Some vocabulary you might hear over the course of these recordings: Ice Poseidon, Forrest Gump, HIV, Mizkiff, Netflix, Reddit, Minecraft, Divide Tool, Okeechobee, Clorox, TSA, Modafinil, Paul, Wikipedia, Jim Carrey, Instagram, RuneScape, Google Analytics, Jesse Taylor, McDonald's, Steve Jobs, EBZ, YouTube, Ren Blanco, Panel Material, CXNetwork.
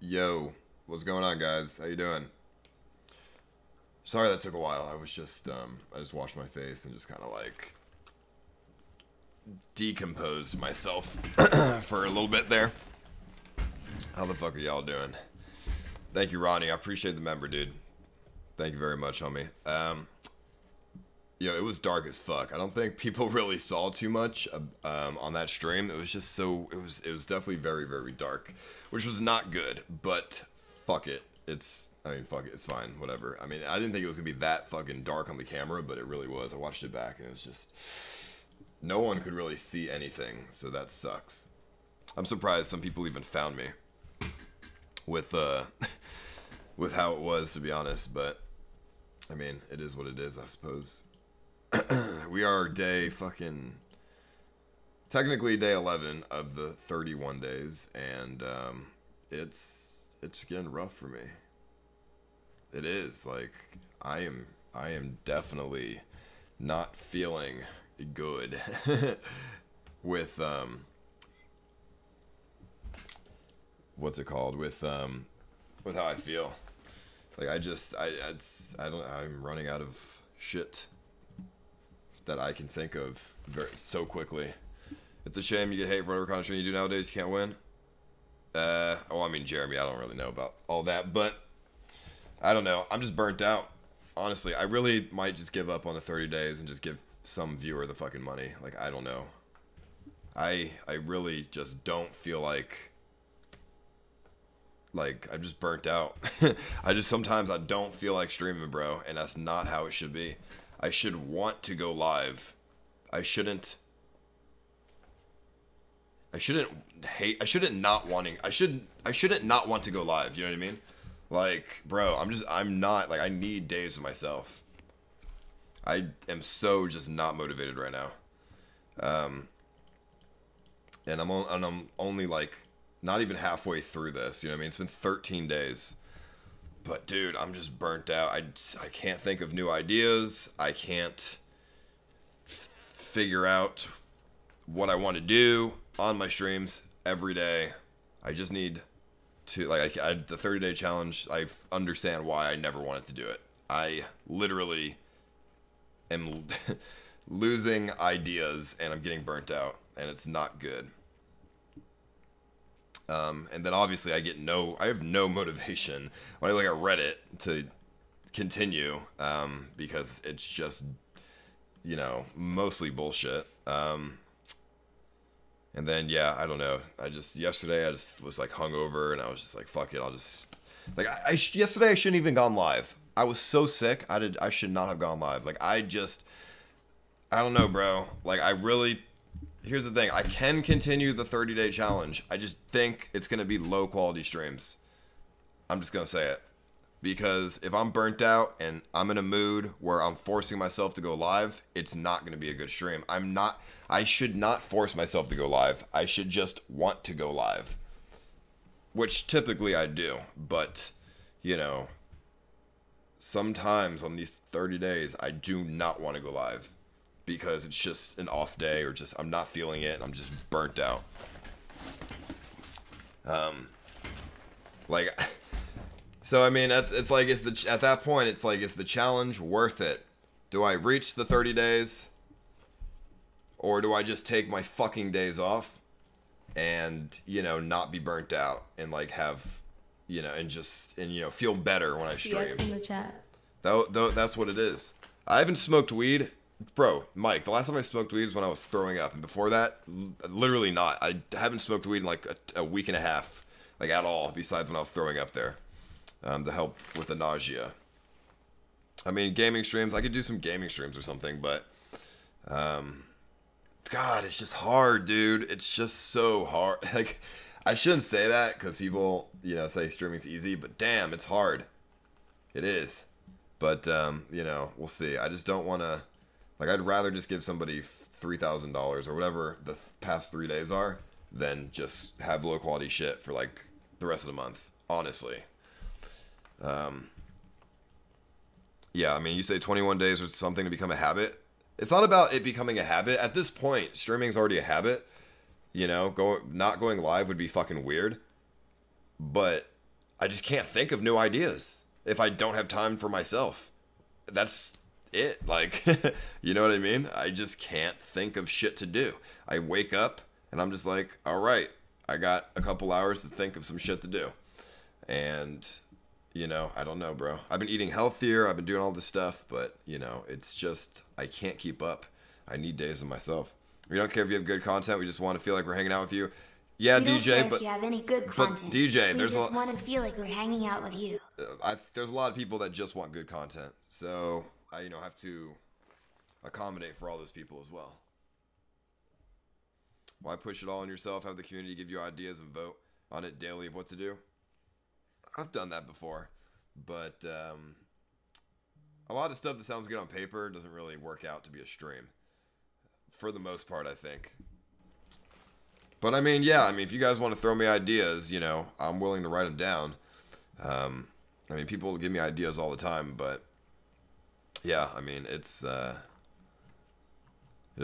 Yo, what's going on, guys? How you doing? Sorry that took a while. I was just, I just washed my face and just kind of like decomposed myself for a little bit there. How the fuck are y'all doing? Thank you, Ronnie. I appreciate the member, dude. Thank you very much, homie. Yo, it was dark as fuck. I don't think people really saw too much on that stream. It was just so, it was definitely very, very dark, which was not good, but fuck it. I mean, fuck it, it's fine, whatever. I mean, I didn't think it was gonna be that fucking dark on the camera, but it really was. I watched it back and it was just, no one could really see anything, so that sucks. I'm surprised some people even found me with how it was, to be honest, but I mean, it is what it is, I suppose. We are day fucking, technically day 11 of the 31 days, and it's getting rough for me. It is, like, I am definitely not feeling good with what's it called, with how I feel. Like, I'm running out of shit that I can think of so quickly. It's a shame you get hate for whatever kind of stream you do nowadays. You can't win. Oh, I mean, Jeremy, I don't really know about all that, but I don't know. I'm just burnt out. Honestly, I really might just give up on the 30 days and just give some viewer the fucking money. Like, I don't know. I really just don't feel like I'm just burnt out. Sometimes I don't feel like streaming, bro, and that's not how it should be. I should want to go live. I shouldn't not want to go live, you know what I mean? Like, bro, I'm not, like, I need days to myself. I am so just not motivated right now. And I'm only, like, not even halfway through this, you know what I mean? It's been 13 days. But, dude, I'm just burnt out. I can't think of new ideas. I can't figure out what I want to do on my streams every day. I just need to, like, the 30-day challenge, I understand why I never wanted to do it. I literally am losing ideas, and I'm getting burnt out, and it's not good. And then obviously I have no motivation when I look at Reddit to continue, because it's just, you know, mostly bullshit. And then, yeah, I don't know. Yesterday I just was like hungover and I was just like, fuck it. I'll just like, yesterday I shouldn't even gone live. I was so sick. I should not have gone live. Like, I don't know, bro. Like, here's the thing. I can continue the 30-day challenge. I just think it's going to be low-quality streams. I'm just going to say it. Because if I'm burnt out and I'm in a mood where I'm forcing myself to go live, it's not going to be a good stream. I should not force myself to go live. I should just want to go live. Which typically I do. But, you know, sometimes on these 30 days, I do not want to go live. Because it's just an off day, or just I'm not feeling it and I'm just burnt out. Like, so I mean, at that point, it's like, is the challenge worth it? Do I reach the 30 days? Or do I just take my fucking days off and, you know, not be burnt out and like have, you know, and you know, feel better when I stream? It's in the chat. That's what it is. I haven't smoked weed. Bro, Mike, the last time I smoked weed was when I was throwing up, and before that, literally not. I haven't smoked weed in like a week and a half, like at all, besides when I was throwing up there, to help with the nausea. I mean, gaming streams, I could do some gaming streams or something, but, God, it's just hard, dude. It's just so hard. Like, I shouldn't say that, because people, you know, say streaming's easy, but damn, it's hard. It is. But, you know, we'll see. I just don't want to... Like, I'd rather just give somebody $3,000 or whatever the past 3 days are than just have low quality shit for like the rest of the month, honestly. Yeah, I mean, you say 21 days or something to become a habit. It's not about it becoming a habit. At this point, streaming's already a habit. You know, not going live would be fucking weird. But I just can't think of new ideas if I don't have time for myself. That's it. Like, you know what I mean? I just can't think of shit to do. I wake up and I'm just like, all right, I got a couple hours to think of some shit to do. And... you know, I don't know, bro. I've been eating healthier. I've been doing all this stuff, but, you know, it's just, I can't keep up. I need days of myself. We don't care if you have good content. We just want to feel like we're hanging out with you. Yeah, we DJ, but, you have any good content. But DJ, there's just want to feel like we're hanging out with you. There's a lot of people that just want good content. So I, you know, have to accommodate for all those people as well. Why push it all on yourself? Have the community give you ideas and vote on it daily of what to do. I've done that before, but a lot of stuff that sounds good on paper doesn't really work out to be a stream for the most part, I think. But I mean, yeah, I mean, if you guys want to throw me ideas, you know, I'm willing to write them down. I mean, people give me ideas all the time, but yeah, I mean, it's, it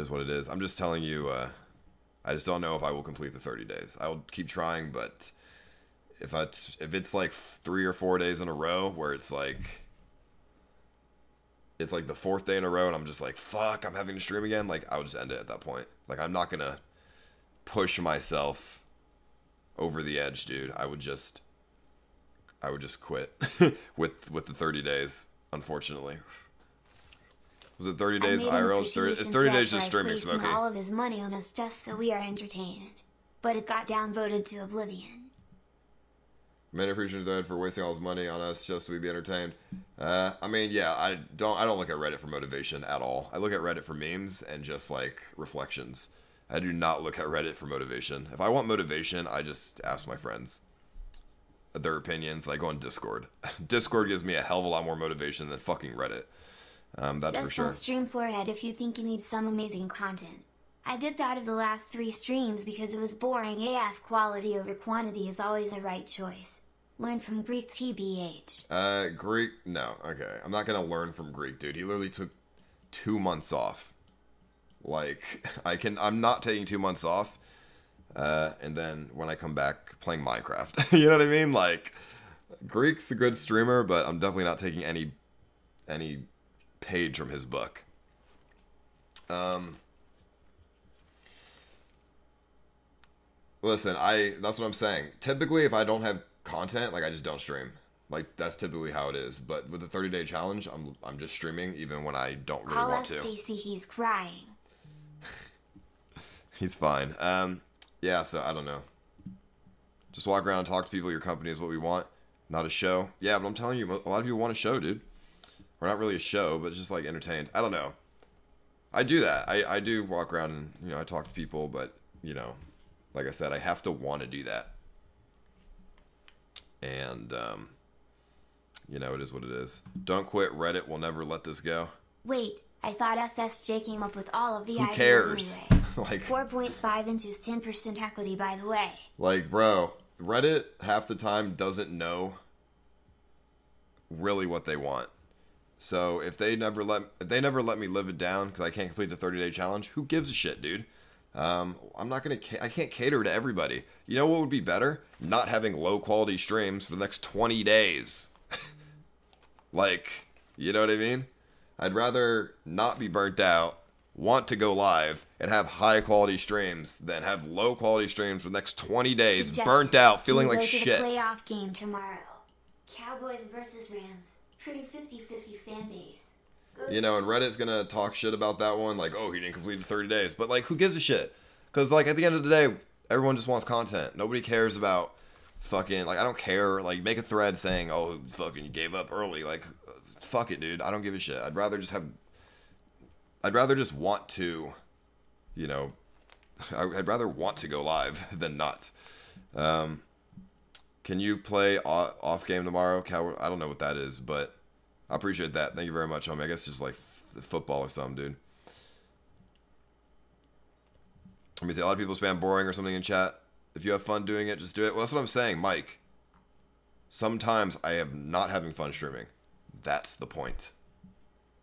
is what it is. I'm just telling you, I just don't know if I will complete the 30 days. I will keep trying, but... If it's like 3 or 4 days in a row where it's like the fourth day in a row and I'm just like, fuck, I'm having to stream again, like, I would just end it at that point. Like, I'm not gonna push myself over the edge, dude. I would just quit with the 30 days, unfortunately. Was it 30 days IRL? It's 30 days just streaming, Smokey. All of his money on us just so we are entertained, but it got downvoted to oblivion. Man appreciates that for wasting all his money on us just so we'd be entertained. I mean, yeah, I don't look at Reddit for motivation at all. I look at Reddit for memes and just like reflections. I do not look at Reddit for motivation. If I want motivation, I just ask my friends their opinions. I go on Discord. Discord gives me a hell of a lot more motivation than fucking Reddit. That's just for sure. Just don't stream Forehead if you think you need some amazing content. I dipped out of the last 3 streams because it was boring AF. Quality over quantity is always a right choice. Learn from Greek TBH. Greek? No. Okay. I'm not going to learn from Greek, dude. He literally took 2 months off. Like, I'm not taking 2 months off. And then when I come back, playing Minecraft. You know what I mean? Like, Greek's a good streamer, but I'm definitely not taking any page from his book. Listen, that's what I'm saying. Typically, if I don't have content, like, I just don't stream. Like, that's typically how it is. But with the 30-day challenge, I'm just streaming even when I don't really want to. Stacy, he's crying. He's fine. Yeah, so I don't know. Just walk around and talk to people. Your company is what we want, not a show. Yeah, but I'm telling you, a lot of people want a show, dude. We're not really a show, but just like entertained. I don't know. I do that. I do walk around and, you know, I talk to people, but, you know... like I said, I have to want to do that. And, you know, it is what it is. Don't quit. Reddit will never let this go. Wait, I thought SSJ came up with all of the ideas. Who cares? Anyway. Like, 4.5 inches, 10% equity, by the way. Like, bro, Reddit half the time doesn't know really what they want. So if they never let me live it down because I can't complete the 30-day challenge, who gives a shit, dude? I can't cater to everybody. You know what would be better? Not having low quality streams for the next 20 days. Like, you know what I mean? I'd rather not be burnt out, want to go live, and have high quality streams than have low quality streams for the next 20 days, burnt out, feeling like shit. Can we go to the playoff game tomorrow? Cowboys versus Rams. Pretty 50-50 fan base. You know, and Reddit's gonna talk shit about that one, like, oh, he didn't complete the 30 days. But, like, who gives a shit? Because, like, at the end of the day, everyone just wants content. Nobody cares about fucking, like, I don't care. Like, make a thread saying, oh, fucking, you gave up early. Like, fuck it, dude. I don't give a shit. I'd rather just want to, you know, I'd rather want to go live than not. Can you play off game tomorrow? I don't know what that is, but... I appreciate that. Thank you very much, homie. I guess just like football or something, dude. Somebody say a lot of people spam boring or something in chat. If you have fun doing it, just do it. Well, that's what I'm saying, Mike. Sometimes I am not having fun streaming. That's the point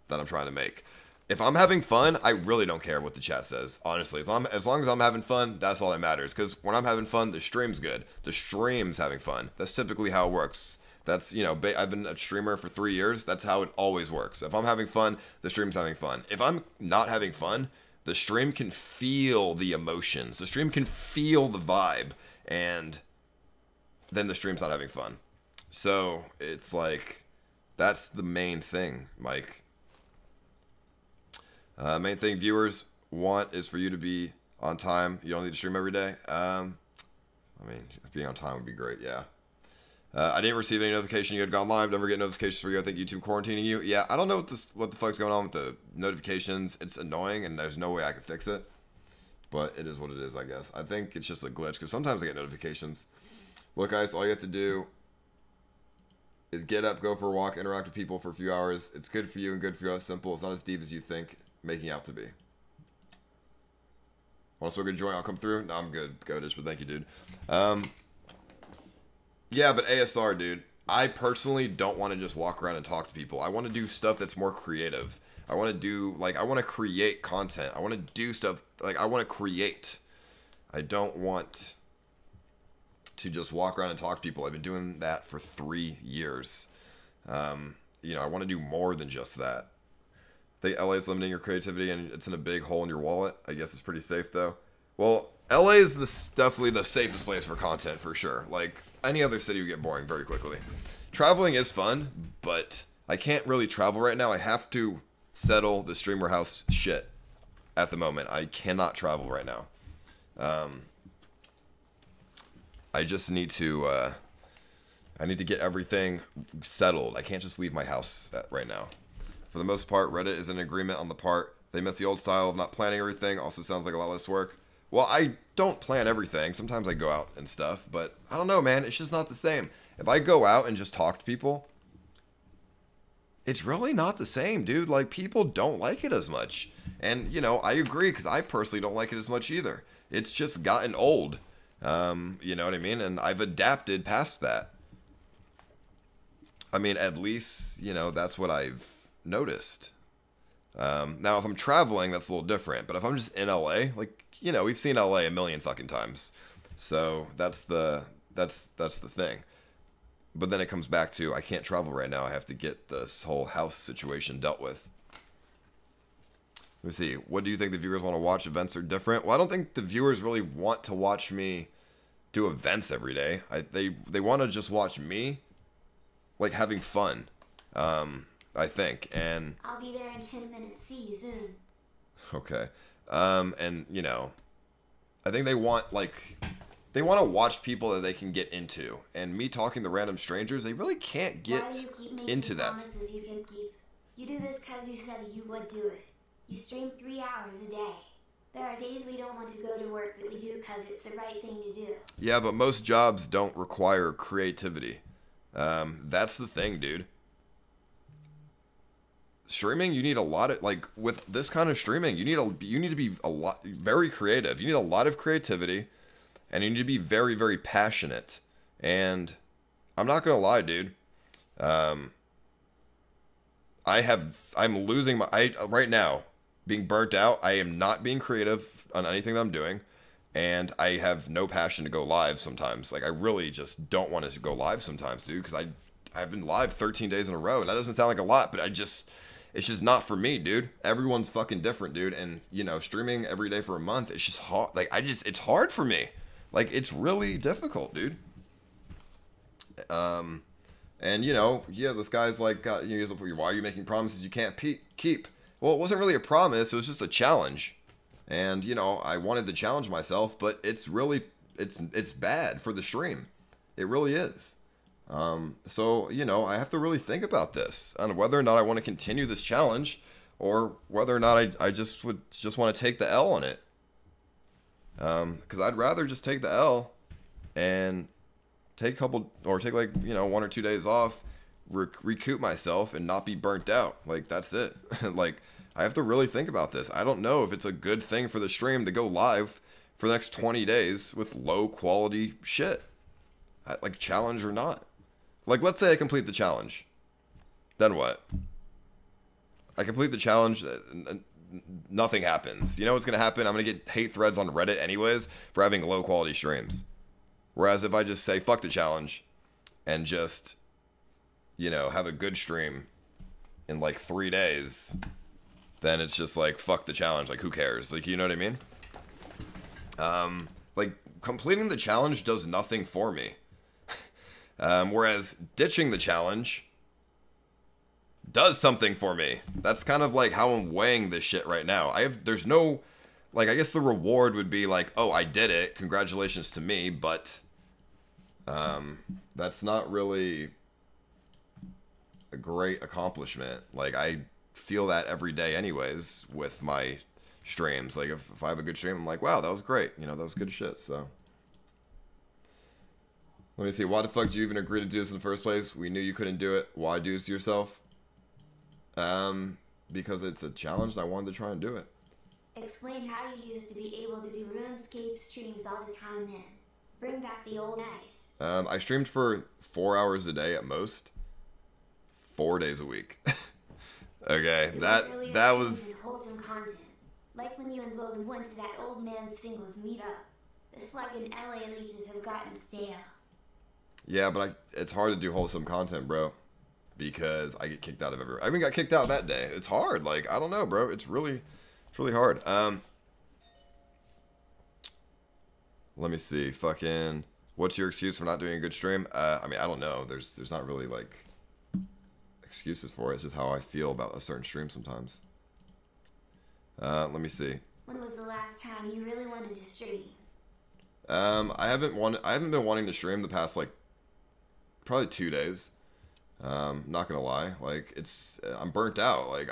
that I'm trying to make. If I'm having fun, I really don't care what the chat says. Honestly, as long as I'm having fun, that's all that matters. Because when I'm having fun, the stream's good. The stream's having fun. That's typically how it works. That's, you know, I've been a streamer for 3 years. That's how it always works. If I'm having fun, the stream's having fun. If I'm not having fun, the stream can feel the emotions. The stream can feel the vibe. And then the stream's not having fun. So it's like, that's the main thing, Mike. Main thing viewers want is for you to be on time. You don't need to stream every day. I mean, being on time would be great, yeah. I didn't receive any notification you had gone live. Never get notifications for you. I think YouTube quarantining you. Yeah, I don't know what the fuck's going on with the notifications. It's annoying, and there's no way I can fix it. But it is what it is, I guess. I think it's just a glitch, because sometimes I get notifications. Look, guys, all you have to do is get up, go for a walk, interact with people for a few hours. It's good for you and good for us. Simple. It's not as deep as you think making out to be. Want to smoke a joint? I'll come through. No, I'm good. Go, Dish, but thank you, dude. Yeah, but ASR, dude, I personally don't want to just walk around and talk to people. I want to do stuff that's more creative. I want to do, like, I want to create content. I want to do stuff, like, I want to create. I don't want to just walk around and talk to people. I've been doing that for 3 years. You know, I want to do more than just that. I think LA is limiting your creativity and it's in a big hole in your wallet. I guess it's pretty safe, though. Well, LA is definitely the safest place for content, for sure. Like, any other city would get boring very quickly. Traveling is fun, but I can't really travel right now. I have to settle the streamer house shit at the moment. I cannot travel right now. I just need to, I need to get everything settled. I can't just leave my house right now. For the most part, Reddit is in agreement on the part. They miss the old style of not planning everything. Also sounds like a lot less work. Well, I don't plan everything. Sometimes I go out and stuff, but I don't know, man. It's just not the same. If I go out and just talk to people, it's really not the same, dude. Like, people don't like it as much. And, you know, I agree, because I personally don't like it as much either. It's just gotten old. You know what I mean? And I've adapted past that. I mean, at least, you know, that's what I've noticed. Now, if I'm traveling, that's a little different. But if I'm just in LA, like, you know, we've seen LA a million fucking times. So that's the thing. But then it comes back to, I can't travel right now. I have to get this whole house situation dealt with. Let me see. What do you think the viewers want to watch? Events are different. Well, I don't think the viewers really want to watch me do events every day. They want to just watch me, like, having fun, I think. And I'll be there in 10 minutes. See you soon. Okay. And, you know, I think they want, like, they want to watch people that they can get into. And me talking to random strangers, they really can't get into that. You can keep? You do this because you said you would do it. You stream 3 hours a day. There are days we don't want to go to work, but we do because it's the right thing to do. Yeah, but most jobs don't require creativity. That's the thing, dude. Streaming, you need a lot of, like, with this kind of streaming, you need to be very creative. You need a lot of creativity, and you need to be very, very passionate. And I'm not gonna lie, dude. I'm losing my, right now, being burnt out. I am not being creative on anything that I'm doing, and I have no passion to go live sometimes. Like, I really just don't want to go live sometimes, dude, because I've been live 13 days in a row, and that doesn't sound like a lot, but it's just not for me, dude. Everyone's fucking different, dude, and, you know, streaming every day for a month, it's just hard. Like, it's hard for me. Like, it's really difficult, dude. And, you know, yeah, this guy's like, God, you know, why are you making promises you can't keep? Well, it wasn't really a promise. It was just a challenge. And, you know, I wanted to challenge myself, but it's really, it's bad for the stream. It really is. So, you know, I have to really think about this and whether or not I want to continue this challenge or whether or not I just want to take the L on it. Because I'd rather just take the L and take like, you know, 1 or 2 days off, recoup myself and not be burnt out. Like, that's it. Like, I have to really think about this. I don't know if it's a good thing for the stream to go live for the next 20 days with low quality shit, like challenge or not. Like, let's say I complete the challenge. Then what? I complete the challenge, nothing happens. You know what's going to happen? I'm going to get hate threads on Reddit anyways for having low quality streams. Whereas if I just say, fuck the challenge and just, you know, have a good stream in like 3 days, then it's just like, fuck the challenge. Like, who cares? Like, you know what I mean? Like, completing the challenge does nothing for me. Whereas ditching the challenge does something for me. That's kind of like how I'm weighing this shit right now. There's no, like, I guess the reward would be like, oh, I did it. Congratulations to me. But, that's not really a great accomplishment. Like, I feel that every day anyways with my streams. Like, if I have a good stream, I'm like, wow, that was great. You know, that was good shit. So let me see. Why the fuck did you even agree to do this in the first place? We knew you couldn't do it. Why do this to yourself? Because it's a challenge and I wanted to try and do it. Explain how you used to be able to do RuneScape streams all the time then. Bring back the old Ice. I streamed for 4 hours a day at most. 4 days a week. Okay, that was... Like when you involved one to that old man's singles meetup. The slug and LA leeches have gotten stale. Yeah, but it's hard to do wholesome content, bro. Because I get kicked out of everywhere. I even got kicked out that day. It's hard. Like, I don't know, bro. It's really hard. Let me see. Fucking, what's your excuse for not doing a good stream? I mean, I don't know. There's not really, like, excuses for it. It's just how I feel about a certain stream sometimes. Let me see. When was the last time you really wanted to stream? I haven't been wanting to stream the past, like, probably 2 days. Not gonna lie, like, I'm burnt out. Like,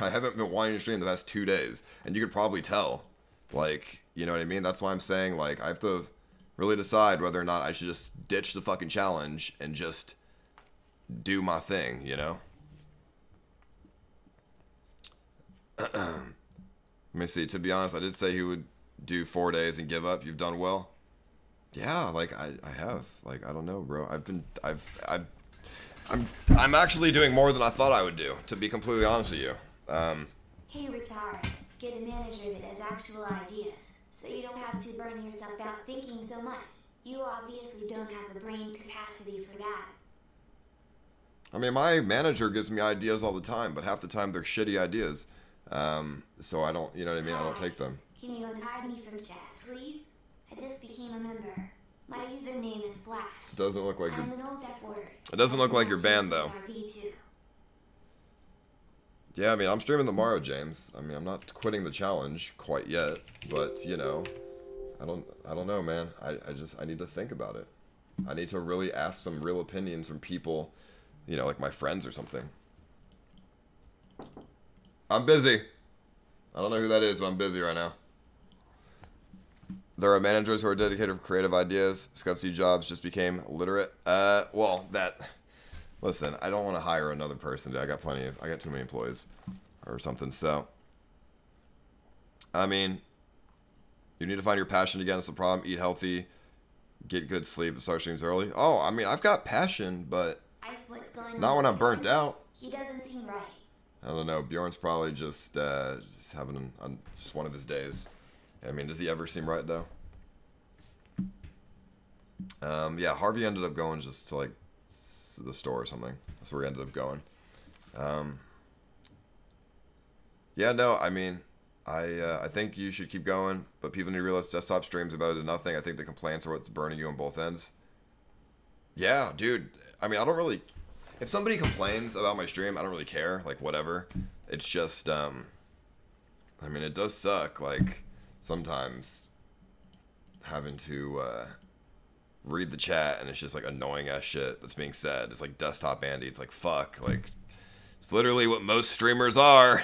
I haven't been wanting to stream the past 2 days, and you could probably tell. Like, you know what I mean? That's why I'm saying, like, I have to really decide whether or not I should just ditch the fucking challenge and just do my thing, you know? Let me see. To be honest, I did say he would do 4 days and give up. You've done well. Yeah, like, I have. Like, I don't know, bro. I'm actually doing more than I thought I would do, to be completely honest with you. Hey, Retard, get a manager that has actual ideas, so you don't have to burn yourself out thinking so much. You obviously don't have the brain capacity for that. I mean, my manager gives me ideas all the time, but half the time they're shitty ideas. So I don't, you know what I mean? I don't take them. Can you unhide me from chat, please? I just became a member. My username is Flash. Doesn't look like I'm an old F word. It doesn't look like you're banned though. Yeah, I mean, I'm streaming tomorrow, James. I mean, I'm not quitting the challenge quite yet, but you know, I don't know, man. I need to think about it. I need to really ask some real opinions from people, you know, like my friends or something. I'm busy. I don't know who that is, but I'm busy right now. There are managers who are dedicated for creative ideas. Scott C. Jobs just became literate. Well, listen, I don't want to hire another person. Dude. I got too many employees or something. So, I mean, you need to find your passion again. It's the problem. Eat healthy, get good sleep, start streams early. Oh, I mean, I've got passion, but not when I'm burnt out. He doesn't seem right. I don't know. Bjorn's probably just having just one of his days. I mean, does he ever seem right, though? Yeah, Harvey ended up going just to, like, the store or something. That's where he ended up going. Yeah, no, I mean, I think you should keep going, but people need to realize desktop streams about it and nothing. I think the complaints are what's burning you on both ends. Yeah, dude, I mean, I don't really... If somebody complains about my stream, I don't really care. Like, whatever. It's just, I mean, it does suck, like... Sometimes having to read the chat and it's just like annoying ass shit that's being said. It's like desktop Andy. It's like, fuck, like it's literally what most streamers are.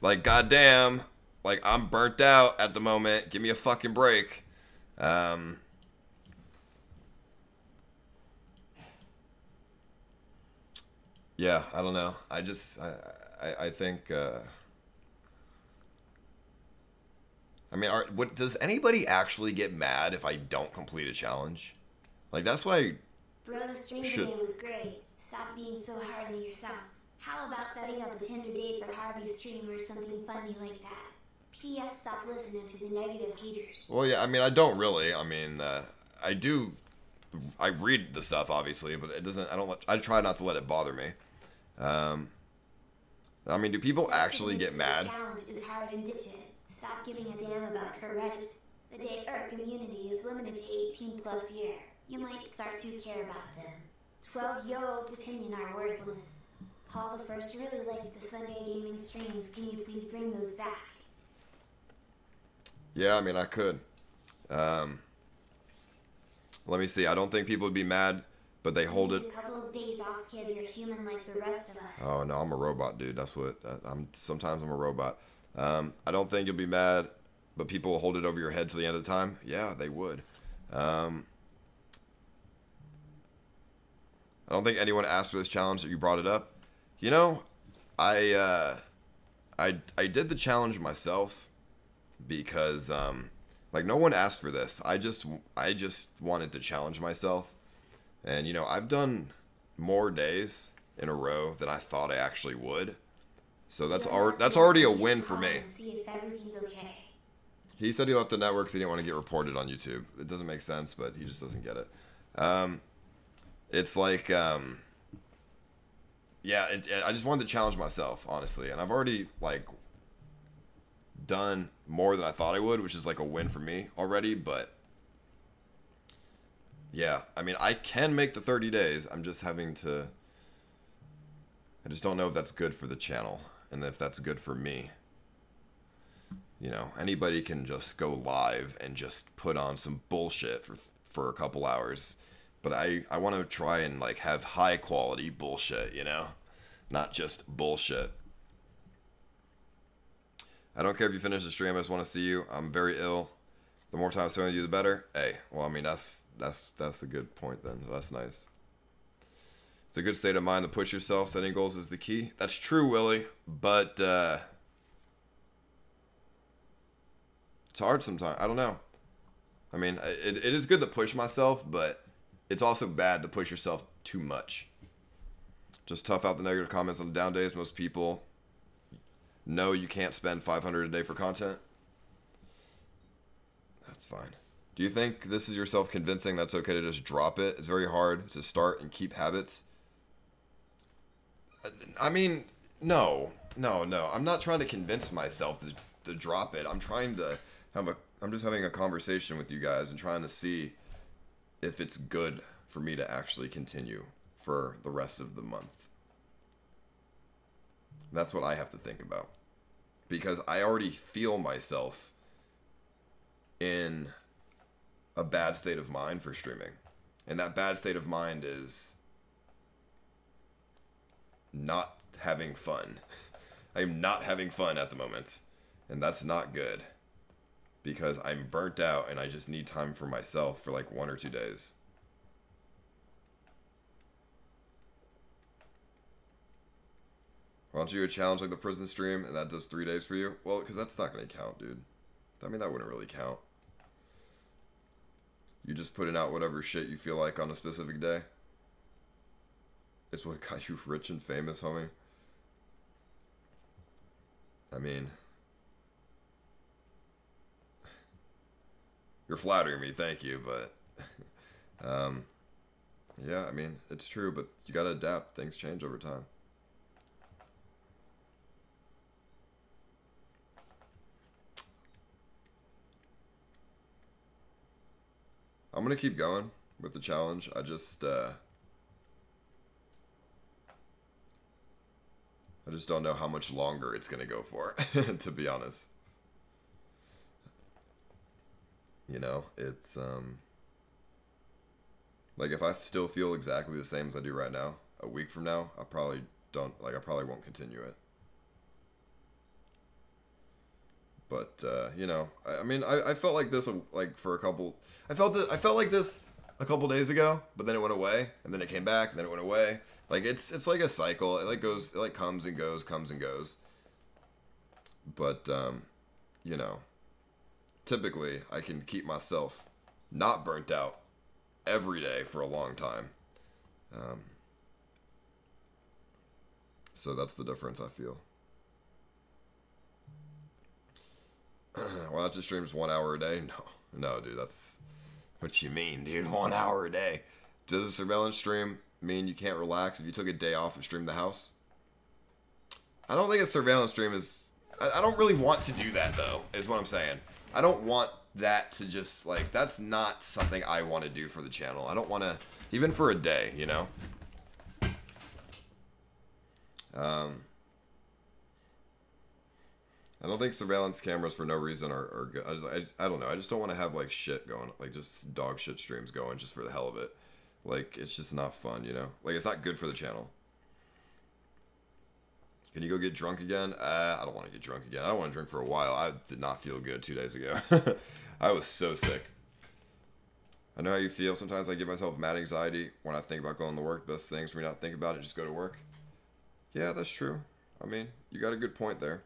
Like, goddamn, like I'm burnt out at the moment. Give me a fucking break. Yeah, I don't know. I think, mean, does anybody actually get mad if I don't complete a challenge? Like, that's what I... Bro, the stream today was great. Stop being so hard on yourself. How about setting up a Tinder date for Harvey's stream or something funny like that? P.S. Stop listening to the negative haters. Well, yeah, I mean, I don't really. I mean, I do... I read the stuff, obviously, but it doesn't... I try not to let it bother me. I mean, do people actually get mad? The challenge is hard and ditch it. Stop giving a damn about Reddit. The Day-Er community is limited to 18+ year. You might start to care about them. 12-year-old's opinion are worthless. Paul the First really liked the Sunday gaming streams. Can you please bring those back? Yeah, I mean, I could. Let me see. I don't think people would be mad, but they hold it. A couple of days off, kids. You're human like the rest of us. Oh no, I'm a robot, dude. That's what I'm. Sometimes I'm a robot. I don't think you'll be mad, but people will hold it over your head to the end of the time. Yeah, they would. I don't think anyone asked for this challenge that you brought it up. You know, I did the challenge myself because like no one asked for this. I just wanted to challenge myself, and you know I've done more days in a row than I thought I actually would. So that's already a win for me. He said he left the network because he didn't want to get reported on YouTube. It doesn't make sense, but he just doesn't get it. It's like, yeah, I just wanted to challenge myself, honestly. And I've already, like, done more than I thought I would, which is, like, a win for me already. But, yeah, I mean, I can make the 30 days. I'm just having to, I just don't know if that's good for the channel and if that's good for me. You know, anybody can just go live and just put on some bullshit for a couple hours. But I want to try and, like, have high-quality bullshit, you know? Not just bullshit. I don't care if you finish the stream. I just want to see you. I'm very ill. The more time I spend with you, the better. Hey, well, I mean, that's a good point, then. That's nice. It's a good state of mind to push yourself. Setting goals is the key. That's true, Willie. But, it's hard sometimes. I don't know. I mean, it is good to push myself, but... it's also bad to push yourself too much. Just tough out the negative comments on the down days. Most people know you can't spend $500 a day for content. That's fine. Do you think this is yourself convincing that's okay to just drop it? It's very hard to start and keep habits. I mean, no. I'm not trying to convince myself to drop it. I'm trying to have I'm just having a conversation with you guys and trying to see if it's good for me to actually continue for the rest of the month. That's what I have to think about, because I already feel myself in a bad state of mind for streaming, and that bad state of mind is not having fun. I'm not having fun at the moment, and that's not good. Because I'm burnt out and I just need time for myself for like 1 or 2 days. Why don't you do a challenge like the prison stream and that does 3 days for you? Well, because that's not going to count, dude. I mean, that wouldn't really count. You just putting out whatever shit you feel like on a specific day. It's what got you rich and famous, homie. I mean... you're flattering me, thank you, but, yeah, I mean, it's true, but you gotta adapt. Things change over time. I'm gonna keep going with the challenge. I just don't know how much longer it's gonna go for, to be honest. You know, it's, like, if I still feel exactly the same as I do right now, a week from now, I probably won't continue it. But, you know, I mean, I felt like this, like, for a couple, I felt like this a couple days ago, but then it went away, and then it came back, and then it went away. Like, it's like a cycle. It, like, goes, it, like, comes and goes, comes and goes. But, you know. typically I can keep myself not burnt out every day for a long time. So that's the difference I feel. Why not just stream just 1 hour a day? No, dude, that's what you mean, dude. 1 hour a day. Does a surveillance stream mean you can't relax if you took a day off and streamed the house? I don't think a surveillance stream is... I don't really want to do that, though, is what I'm saying. I don't want that to just, like... That's not something I want to do for the channel. I don't want to... Even for a day, you know? I don't think surveillance cameras for no reason are good. I don't know. I just don't want to have, like, shit going. Like, just dog shit streams going just for the hell of it. Like, it's just not fun, you know? Like, it's not good for the channel. Can you go get drunk again? I don't want to get drunk again. I don't want to drink for a while. I did not feel good 2 days ago. I was so sick. I know how you feel. Sometimes I give myself mad anxiety when I think about going to work. Best things for me not to think about it, just go to work. Yeah, that's true. I mean, you got a good point there.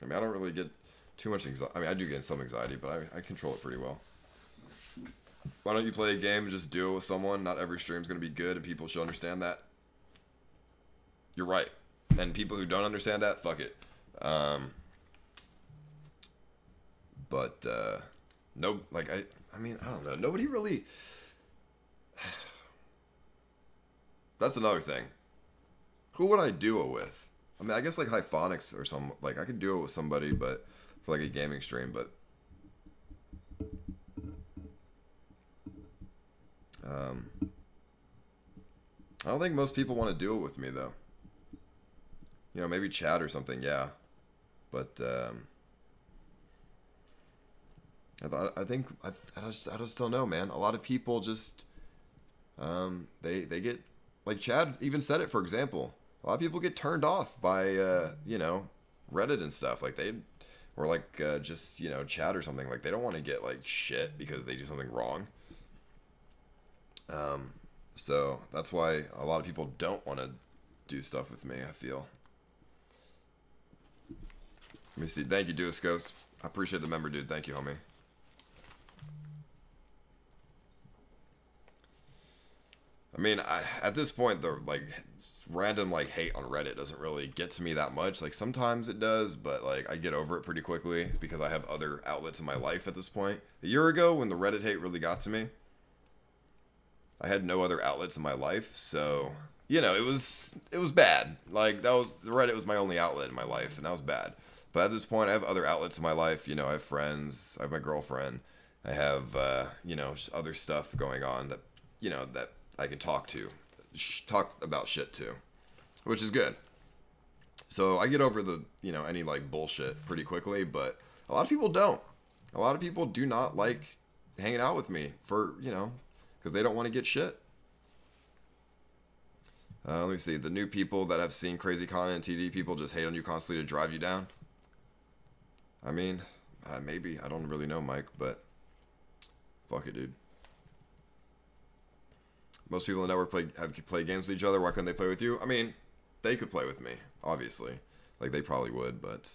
I mean, I don't really get too much anxiety. I mean, I do get some anxiety, but I control it pretty well. Why don't you play a game and just do it with someone? Not every stream's going to be good, and people should understand that. You're right. And people who don't understand that, fuck it. No, like, I mean, I don't know. Nobody really... That's another thing. Who would I duo with? I mean, I guess, like, Hyphonics or some... Like, I could duo with somebody, but... For, like, a gaming stream, but... I don't think most people want to duo with me, though. You know, maybe chat or something, yeah. But, I just don't know, man. A lot of people just, they get, like Chad even said it, for example. A lot of people get turned off by, you know, Reddit and stuff. Like they, or like, just, you know, chat or something. Like they don't want to get, like, shit because they do something wrong. So that's why a lot of people don't want to do stuff with me, I feel. Let me see. Thank you, Duiscos. I appreciate the member, dude. Thank you, homie. I mean, at this point, the, like, random, like, hate on Reddit doesn't really get to me that much. Like, sometimes it does, but, like, I get over it pretty quickly because I have other outlets in my life at this point. A year ago, when the Reddit hate really got to me, I had no other outlets in my life, so, you know, it was bad. Like, Reddit was my only outlet in my life, and that was bad. But at this point, I have other outlets in my life. You know, I have friends, I have my girlfriend, I have, you know, just other stuff going on that, you know, that I can talk about shit to, which is good. So I get over the, you know, any, like, bullshit pretty quickly, but a lot of people don't. A lot of people do not like hanging out with me for, you know, because they don't want to get shit. Let me see. The new people that have seen crazy content and TD, people just hate on you constantly to drive you down. I mean, maybe. I don't really know, Mike, but fuck it, dude. Most people in the network play games with each other. Why couldn't they play with you? I mean, they could play with me, obviously. Like, they probably would, but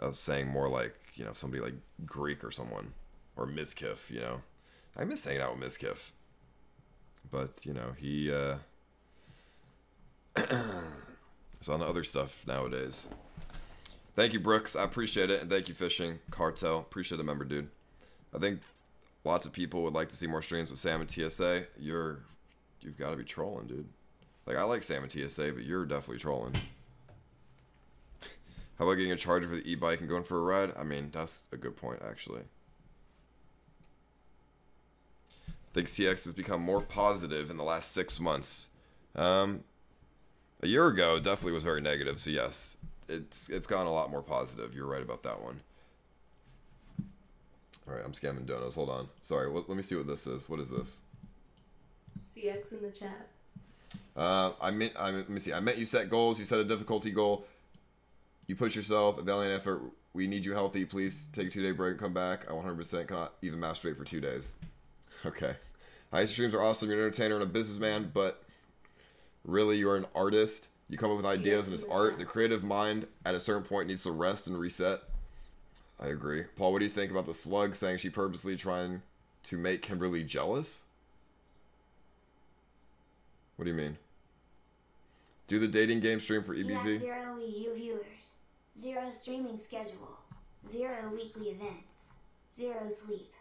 I was saying more like, you know, somebody like Greek or someone. Or Mizkiff, you know. I miss hanging out with Mizkiff. But, you know, he, it's on the other stuff nowadays. Thank you, Brooks. I appreciate it. And thank you, Fishing Cartel. Appreciate the member, dude. I think lots of people would like to see more streams with Sam and TSA. You've got to be trolling, dude. Like, I like Sam and TSA, but you're definitely trolling. How about getting a charger for the e-bike and going for a ride? I mean, that's a good point, actually. I think CX has become more positive in the last 6 months. A year ago, it definitely was very negative, so yes. It's gone a lot more positive. You're right about that one. All right, I'm scamming donuts. Hold on. Sorry. Let me see what this is. What is this? CX in the chat. Let me see. I meant you set goals. You set a difficulty goal. You put yourself a valiant effort. We need you healthy. Please take a 2-day break and come back. I 100% cannot even masturbate for 2 days. Okay. Ice streams are awesome. You're an entertainer and a businessman, but really you're an artist. You come up with ideas and it's art. The creative mind at a certain point needs to rest and reset. I agree. Paul, what do you think about the slug saying she purposely trying to make Kimberly jealous? What do you mean? Do the dating game stream for EBZ? He has 0 EU viewers, 0 streaming schedule, 0 weekly events, 0 sleep,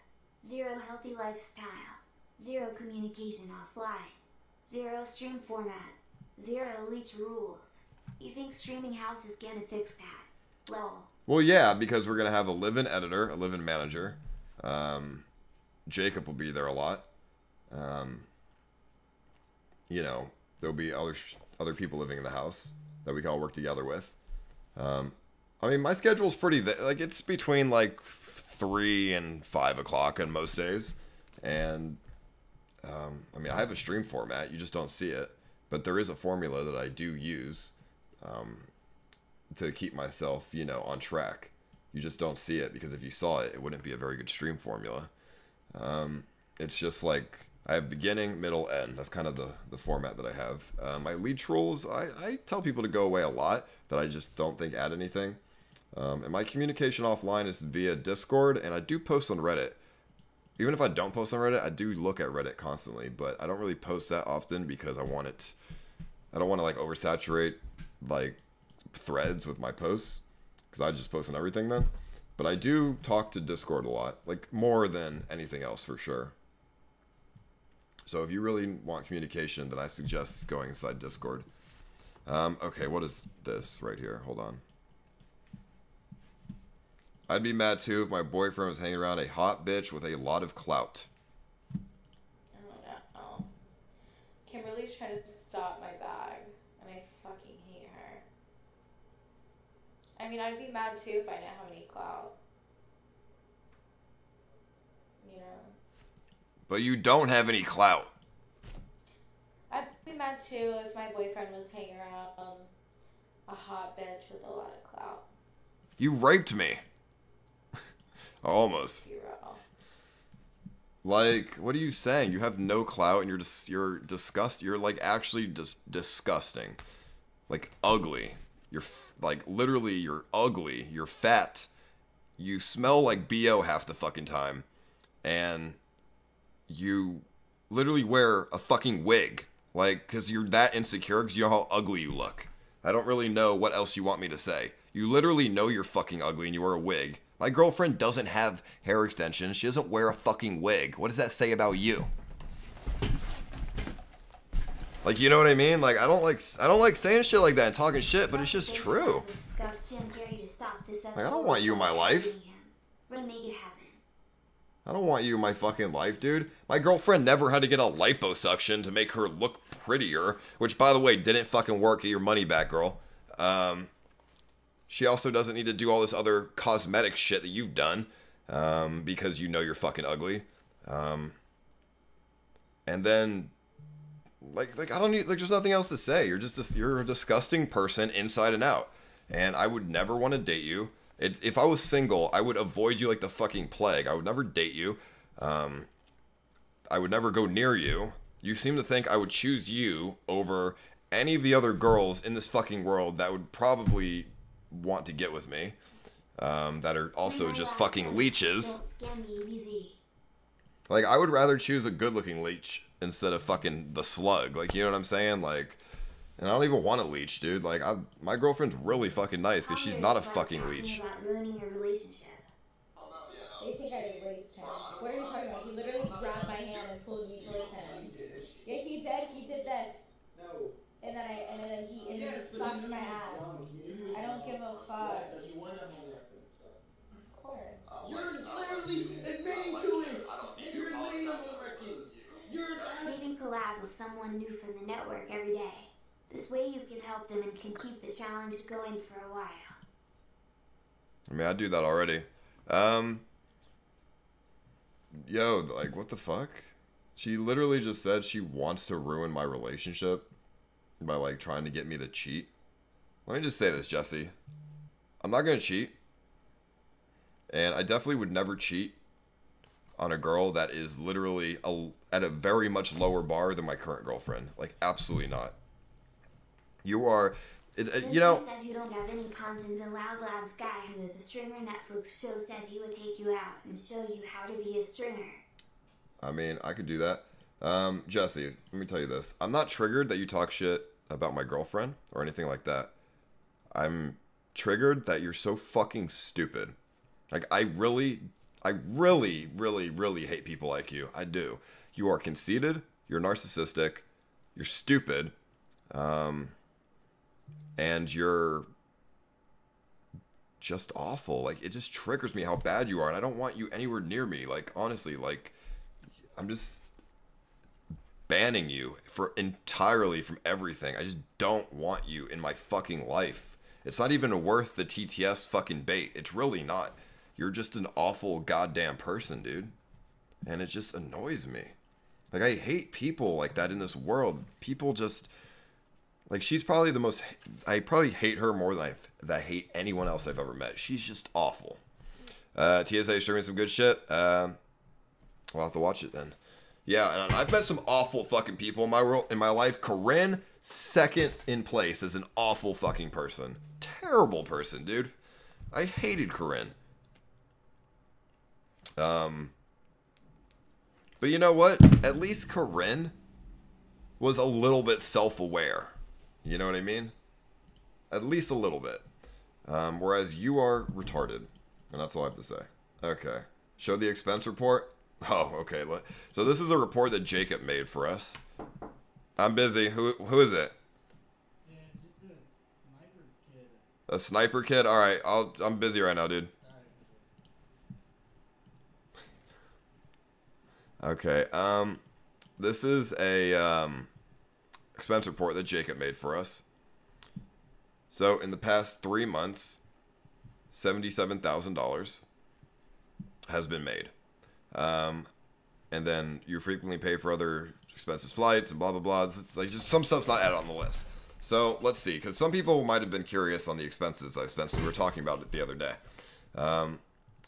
0 healthy lifestyle, 0 communication offline, 0 stream format, 0 leech rules. You think Streaming House is gonna fix that? Lol. Well, yeah, because we're gonna have a live-in editor, a live-in manager. Jacob will be there a lot. You know, there'll be other people living in the house that we can all work together with. I mean, my schedule's pretty like it's between like 3 and 5 o'clock on most days, and I mean, I have a stream format. You just don't see it, but there is a formula that I do use to keep myself, you know, on track. You just don't see it because if you saw it, it wouldn't be a very good stream formula. It's just like I have beginning, middle, end. That's kind of the format that I have. My leech rules, I tell people to go away a lot that I just don't think add anything. And my communication offline is via Discord, and I do post on Reddit. Even if I don't post on Reddit, I do look at Reddit constantly, but I don't really post that often because I want it. I don't want to like oversaturate like threads with my posts because I just post on everything then. But I do talk to Discord a lot, like more than anything else for sure. So if you really want communication, then I suggest going inside Discord. Okay, what is this right here? Hold on. I'd be mad too if my boyfriend was hanging around a hot bitch with a lot of clout. Oh my god. Oh. Kimberly's trying to stop my bag, and I fucking hate her. I mean, I'd be mad too if I didn't have any clout. You know? But you don't have any clout. I'd be mad too if my boyfriend was hanging around a hot bitch with a lot of clout. You raped me. Almost. Zero. Like, what are you saying? You have no clout and you're disgusting. You're like actually just disgusting. Like ugly. You're like literally you're ugly. You're fat. You smell like BO half the fucking time. And you literally wear a fucking wig. Like, because you're that insecure because you know how ugly you look. I don't really know what else you want me to say. You literally know you're fucking ugly and you wear a wig. My girlfriend doesn't have hair extensions. She doesn't wear a fucking wig. What does that say about you? Like, you know what I mean? Like, I don't like saying shit like that and talking shit, but it's just true. Like, I don't want you in my life. I don't want you in my fucking life, dude. My girlfriend never had to get a liposuction to make her look prettier, which, by the way, didn't fucking work. Get your money back, girl. She also doesn't need to do all this other cosmetic shit that you've done because you know you're fucking ugly. And then, like I don't need, like, there's nothing else to say. You're just, you're a disgusting person inside and out. And I would never want to date you. If I was single, I would avoid you like the fucking plague. I would never date you. I would never go near you. You seem to think I would choose you over any of the other girls in this fucking world that would probably want to get with me, that are also just fucking leeches. Like, I would rather choose a good-looking leech instead of fucking the slug. Like, you know what I'm saying? Like, and I don't even want a leech, dude. Like, my girlfriend's really fucking nice because she's not a fucking leech. They think I did rape him. What are you talking about? He literally grabbed my hand and pulled me towards him. Yeah, he did. He did this. No. And then he slapped my ass. I don't give a fuck. Of course. You're literally admitting to it. You're admitting to it. You're an ass. You can collab with someone new from the network every day. This way you can help them and can keep the challenge going for a while. I mean, I do that already. Yo, like, what the fuck? She literally just said she wants to ruin my relationship by, like, trying to get me to cheat. Let me just say this, Jesse. I'm not going to cheat. And I definitely would never cheat on a girl that is literally at a very much lower bar than my current girlfriend. Like, absolutely not. You are... Says you don't have any content. The Loud Labs guy who is a stringer Netflix show said he would take you out and show you how to be a stringer. I mean, I could do that. Jesse, let me tell you this. I'm not triggered that you talk shit about my girlfriend or anything like that. I'm triggered that you're so fucking stupid. Like, I really hate people like you. I do. You are conceited. You're narcissistic. You're stupid. And you're just awful. Like, it just triggers me how bad you are. And I don't want you anywhere near me. Like, honestly, like, I'm just banning you entirely from everything. I just don't want you in my fucking life. It's not even worth the TTS fucking bait. It's really not. You're just an awful goddamn person, dude. And it just annoys me. Like, I hate people like that in this world. People just... Like, she's probably the most... I probably hate her more than I hate anyone else I've ever met. She's just awful. TSA showed me some good shit. We'll have to watch it then. Yeah, and I've met some awful fucking people in my world, in my life. Corinne, second in place, is an awful fucking person. Terrible person, dude. I hated Corinne. But you know what? At least Corinne was a little bit self-aware. You know what I mean? At least a little bit. Whereas you are retarded. And that's all I have to say. Okay. Show the expense report. Oh, okay. So this is a report that Jacob made for us. I'm busy. Who is it? Yeah, just a sniper kid. A sniper kid? All right. I'm busy right now, dude. All right. Okay. This is a... expense report that Jacob made for us. So in the past 3 months, $77,000 has been made. And then you frequently pay for other expenses, flights, and blah, blah, blah. It's like just some stuff's not added on the list. So let's see, because some people might have been curious on the expenses that we were talking about it the other day.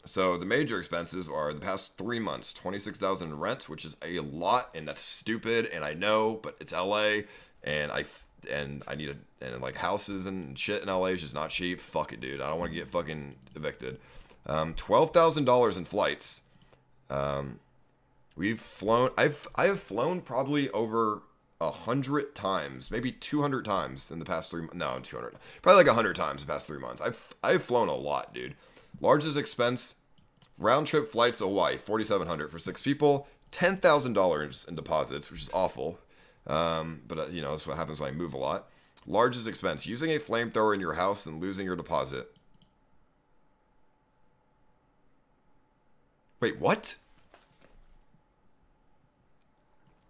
So the major expenses are the past 3 months, $26,000 in rent, which is a lot, and that's stupid, and I know, but it's LA, and I need and like houses and shit in LA is just not cheap. Fuck it, dude. I don't want to get fucking evicted. $12,000 in flights. We've flown. I have flown probably over 100 times, maybe 200 times in the past 3 months. No, 200. Probably like 100 times in the past 3 months. I've flown a lot, dude. Largest expense, round-trip flights to Hawaii, $4,700 for 6 people, $10,000 in deposits, which is awful. But, you know, that's what happens when I move a lot. Largest expense, using a flamethrower in your house and losing your deposit. Wait, what?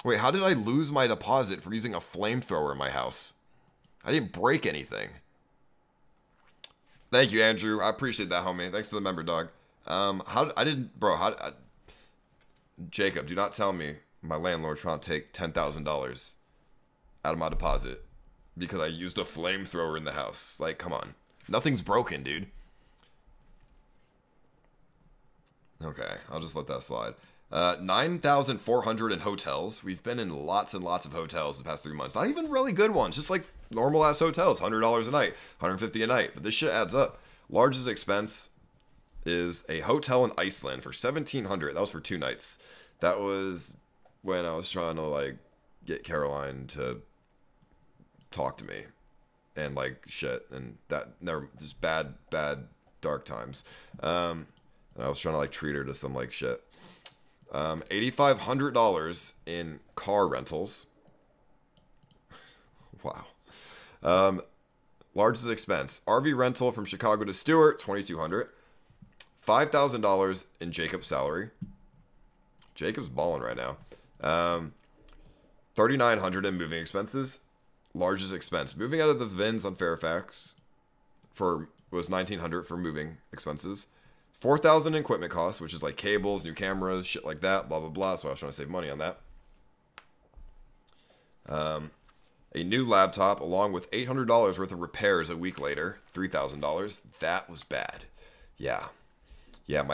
Wait, how did I lose my deposit for using a flamethrower in my house? I didn't break anything. Thank you, Andrew. I appreciate that, homie. Thanks to the member, dog. Jacob, do not tell me my landlord trying to take $10,000 out of my deposit because I used a flamethrower in the house. Like, come on. Nothing's broken, dude. Okay, I'll just let that slide. 9,400 in hotels. We've been in lots and lots of hotels the past 3 months. Not even really good ones, just like normal ass hotels. $100 a night, $150 a night. But this shit adds up. Largest expense is a hotel in Iceland for $1,700. That was for 2 nights. That was when I was trying to like get Caroline to talk to me and like shit and that. Never, just bad dark times. And I was trying to like treat her to some like shit. $8,500 in car rentals. Wow. Largest expense. RV rental from Chicago to Stewart, $2,200. $5,000 in Jacob's salary. Jacob's balling right now. $3,900 in moving expenses. Largest expense. Moving out of the Vins on Fairfax was $1,900 for moving expenses. $4,000 in equipment costs, which is like cables, new cameras, shit like that, blah, blah, blah. So I was trying to save money on that. A new laptop along with $800 worth of repairs a week later, $3,000. That was bad. Yeah. Yeah,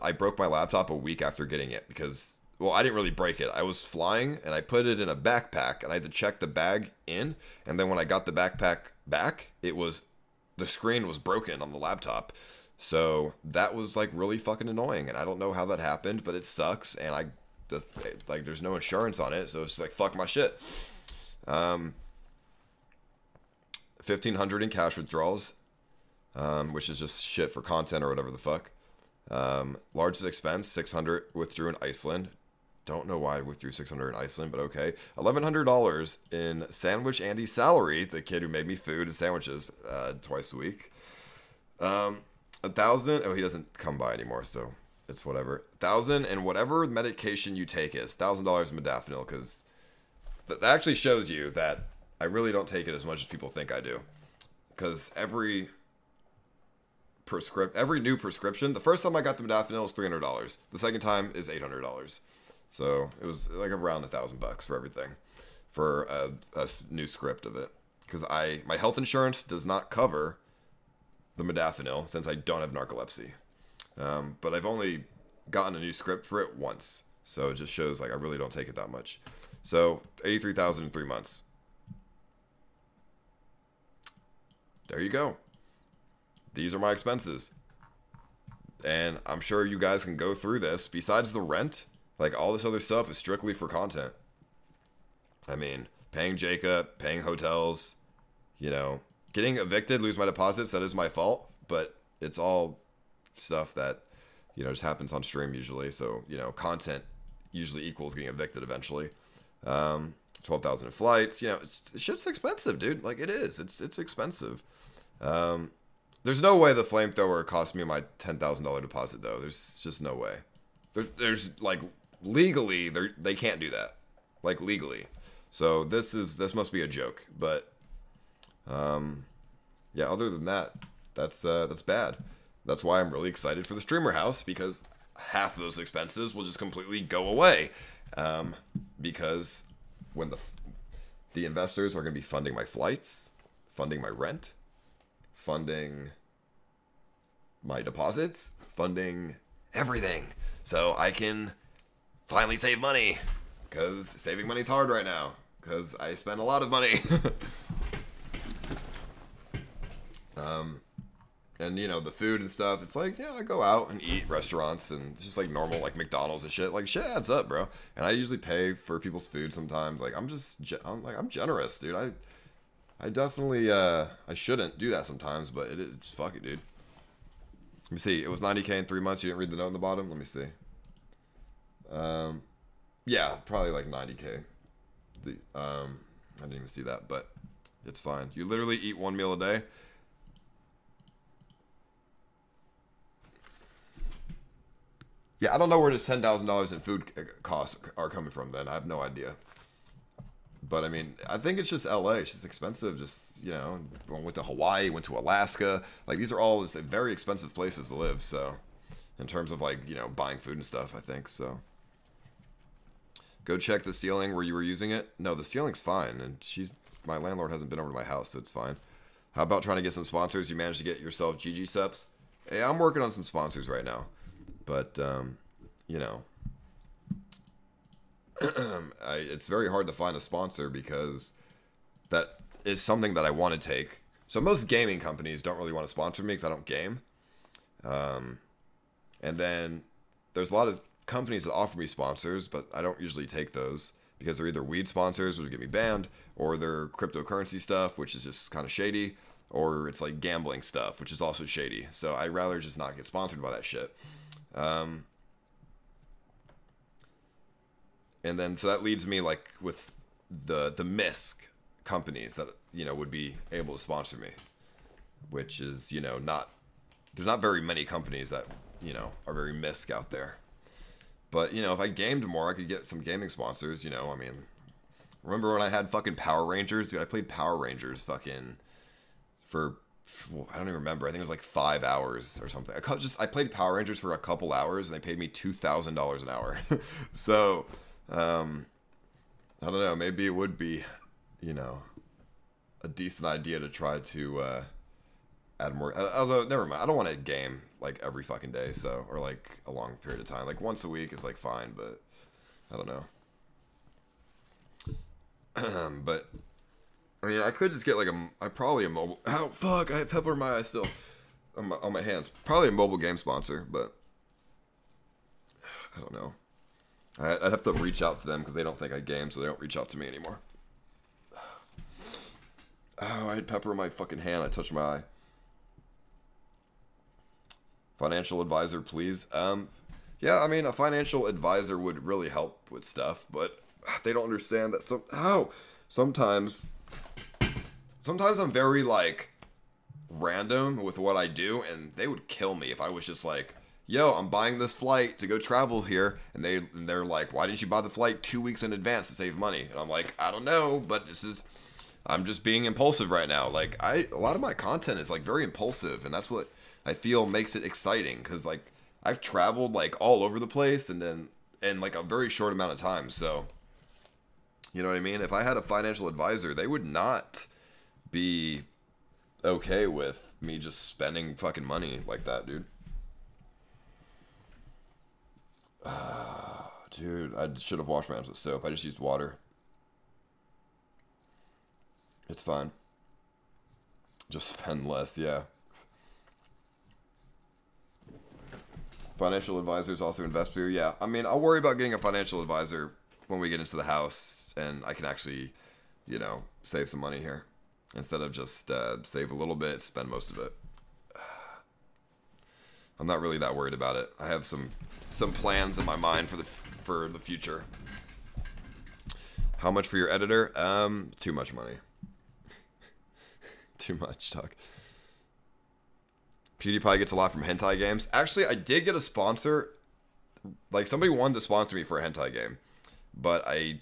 I broke my laptop a week after getting it because, well, I didn't really break it. I was flying and I put it in a backpack and I had to check the bag in. And then when I got the backpack back, it was, the screen was broken on the laptop. So that was like really fucking annoying, and I don't know how that happened, but it sucks, and there's no insurance on it, so it's like, fuck my shit. $1,500 in cash withdrawals, which is just shit for content or whatever the fuck. Largest expense, $600 withdrew in Iceland. Don't know why I withdrew $600 in Iceland, but okay. $1,100 in Sandwich Andy's salary, the kid who made me food and sandwiches twice a week. $1,000. Oh, he doesn't come by anymore, so it's whatever. $1,000 and whatever medication you take is $1,000 in modafinil, because that actually shows you that I really don't take it as much as people think I do. Because every new prescription, the first time I got the modafinil was $300. The second time is $800. So it was like around $1,000 for everything, for a new script of it. Because my health insurance does not cover the modafinil, since I don't have narcolepsy, but I've only gotten a new script for it once, so it just shows like I really don't take it that much. So $83,000 in 3 months. There you go. These are my expenses, and I'm sure you guys can go through this. Besides the rent, like all this other stuff is strictly for content. I mean, paying Jacob, paying hotels, you know. Getting evicted, lose my deposits, that is my fault, but it's all stuff that, you know, just happens on stream usually. So, you know, content usually equals getting evicted eventually. 12,000 in flights, you know, shit's expensive, dude. Like, it is. It's expensive. There's no way the flamethrower cost me my $10,000 deposit, though. There's just no way. There's like, legally, they can't do that. Like, legally. So this must be a joke, but... yeah, other than that, that's bad. That's why I'm really excited for the streamer house, because half of those expenses will just completely go away. Because when the investors are going to be funding my flights, funding my rent, funding my deposits, funding everything. So I can finally save money, because saving money is hard right now, because I spend a lot of money. And you know, the food and stuff, it's like, yeah, I go out and eat restaurants and it's just like normal, like McDonald's and shit, like shit adds up, bro. And I usually pay for people's food sometimes. Like I'm generous, dude. I definitely, I shouldn't do that sometimes, but it's fuck it, dude. Let me see. It was 90K in 3 months. You didn't read the note in the bottom. Let me see. Yeah, probably like 90K. I didn't even see that, but it's fine. You literally eat one meal a day. Yeah, I don't know where this $10,000 in food costs are coming from then. I have no idea. But, I mean, I think it's just LA. It's just expensive. Just, you know, went to Hawaii, went to Alaska. Like, these are all just very expensive places to live. So, in terms of, like, you know, buying food and stuff, I think. So, go check the ceiling where you were using it. No, the ceiling's fine. And my landlord hasn't been over to my house, so it's fine. How about trying to get some sponsors? You managed to get yourself GG subs? Hey, I'm working on some sponsors right now. But, you know, it's very hard to find a sponsor, because that is something that I want to take. So most gaming companies don't really want to sponsor me because I don't game. And then there's a lot of companies that offer me sponsors, but I don't usually take those because they're either weed sponsors, which would get me banned, or they're cryptocurrency stuff, which is just kind of shady, or it's like gambling stuff, which is also shady. So I'd rather just not get sponsored by that shit. And then, so that leads me like with the MISC companies that, you know, would be able to sponsor me, which is, you know, there's not very many companies that, you know, are very MISC out there, but you know, if I gamed more, I could get some gaming sponsors, you know, I mean, remember when I had fucking Power Rangers, dude, I played Power Rangers fucking for I don't even remember. I think it was like 5 hours or something. I played Power Rangers for a couple hours and they paid me $2,000 an hour. So, I don't know. Maybe it would be, you know, a decent idea to try to add more. Although, never mind. I don't want to game like every fucking day. So, or like a long period of time. Like once a week is like fine, but I don't know. But I mean, I could just get like probably a mobile. Oh fuck! I have pepper in my eyes still, on my hands. Probably a mobile game sponsor, but I don't know. I'd have to reach out to them because they don't think I game, so they don't reach out to me anymore. Oh, I had pepper in my fucking hand. I touched my eye. Financial advisor, please. Yeah, I mean, a financial advisor would really help with stuff, but they don't understand that sometimes I'm very, like, random with what I do, and they would kill me if I was just like, yo, I'm buying this flight to go travel here, and they're like, why didn't you buy the flight 2 weeks in advance to save money? And I'm like, I don't know, but I'm just being impulsive right now. Like, a lot of my content is, like, very impulsive, and that's what I feel makes it exciting, because, like, I've traveled, like, all over the place, and then, in, like, a very short amount of time, so, you know what I mean? If I had a financial advisor, they would not be okay with me just spending fucking money like that, dude. Dude, I should have washed my hands with soap. I just used water. It's fine. Just spend less, yeah. Financial advisors also invest for you. Yeah, I mean, I'll worry about getting a financial advisor when we get into the house and I can actually, you know, save some money here instead of just save a little bit, spend most of it. I'm not really that worried about it. I have some plans in my mind for the future. How much for your editor? Too much money. Too much talk. PewDiePie gets a lot from hentai games. Actually, I did get a sponsor. Like, somebody wanted to sponsor me for a hentai game, but I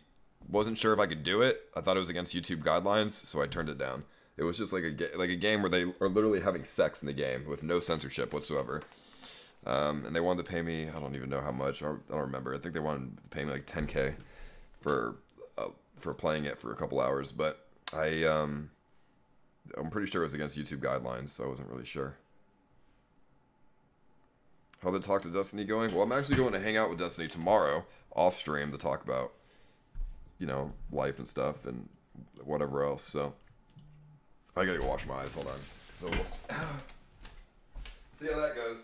wasn't sure if I could do it. I thought it was against YouTube guidelines, so I turned it down. It was just like a game where they are literally having sex in the game with no censorship whatsoever. And they wanted to pay me, I don't even know how much. I don't remember. I think they wanted to pay me like 10K for playing it for a couple hours, but I'm pretty sure it was against YouTube guidelines, so I wasn't really sure. How the talk to Destiny going? Well, I'm actually going to hang out with Destiny tomorrow off stream to talk about, you know, life and stuff and whatever else. So I gotta go wash my eyes. Hold on. So we'll see how that goes.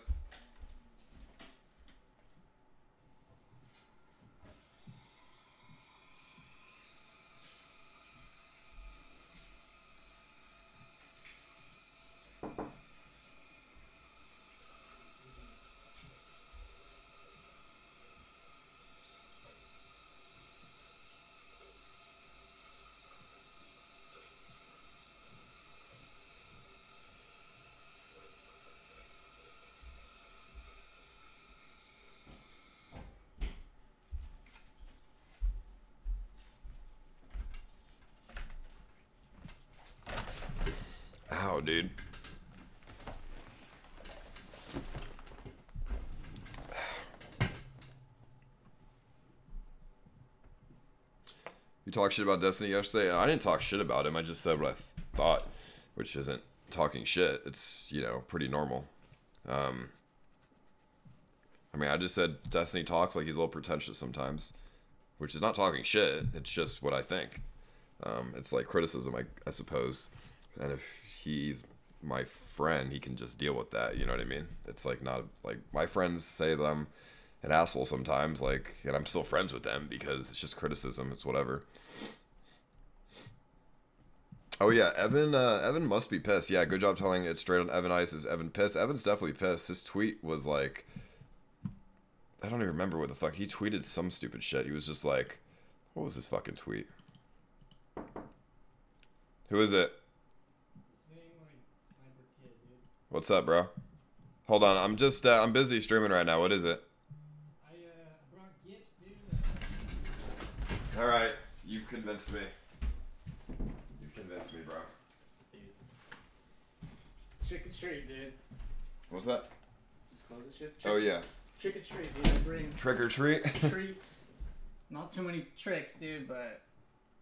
Ow, dude. You talked shit about Destiny yesterday? I didn't talk shit about him. I just said what I thought, which isn't talking shit. It's, you know, pretty normal. I mean, I just said Destiny talks like he's a little pretentious sometimes, which is not talking shit. It's just what I think. It's like criticism, I suppose. And if he's my friend, he can just deal with that. You know what I mean? It's like not like my friends say that I'm an asshole sometimes, like, and I'm still friends with them because it's just criticism. It's whatever. Oh yeah, Evan must be pissed. Yeah, good job telling it straight on. Evan Ice is Evan pissed. Evan's definitely pissed. His tweet was like, I don't even remember what the fuck he tweeted. Some stupid shit. He was just like, what was his fucking tweet? Who is it? What's up, bro? Hold on, I'm just, I'm busy streaming right now. What is it? I brought gifts, dude. Alright, you've convinced me. You've convinced me, bro. Dude. Trick or treat, dude. What's that? Just close the shit. Oh, yeah. Trick or treat, dude. I bring trick or treat? Treats. Not too many tricks, dude, but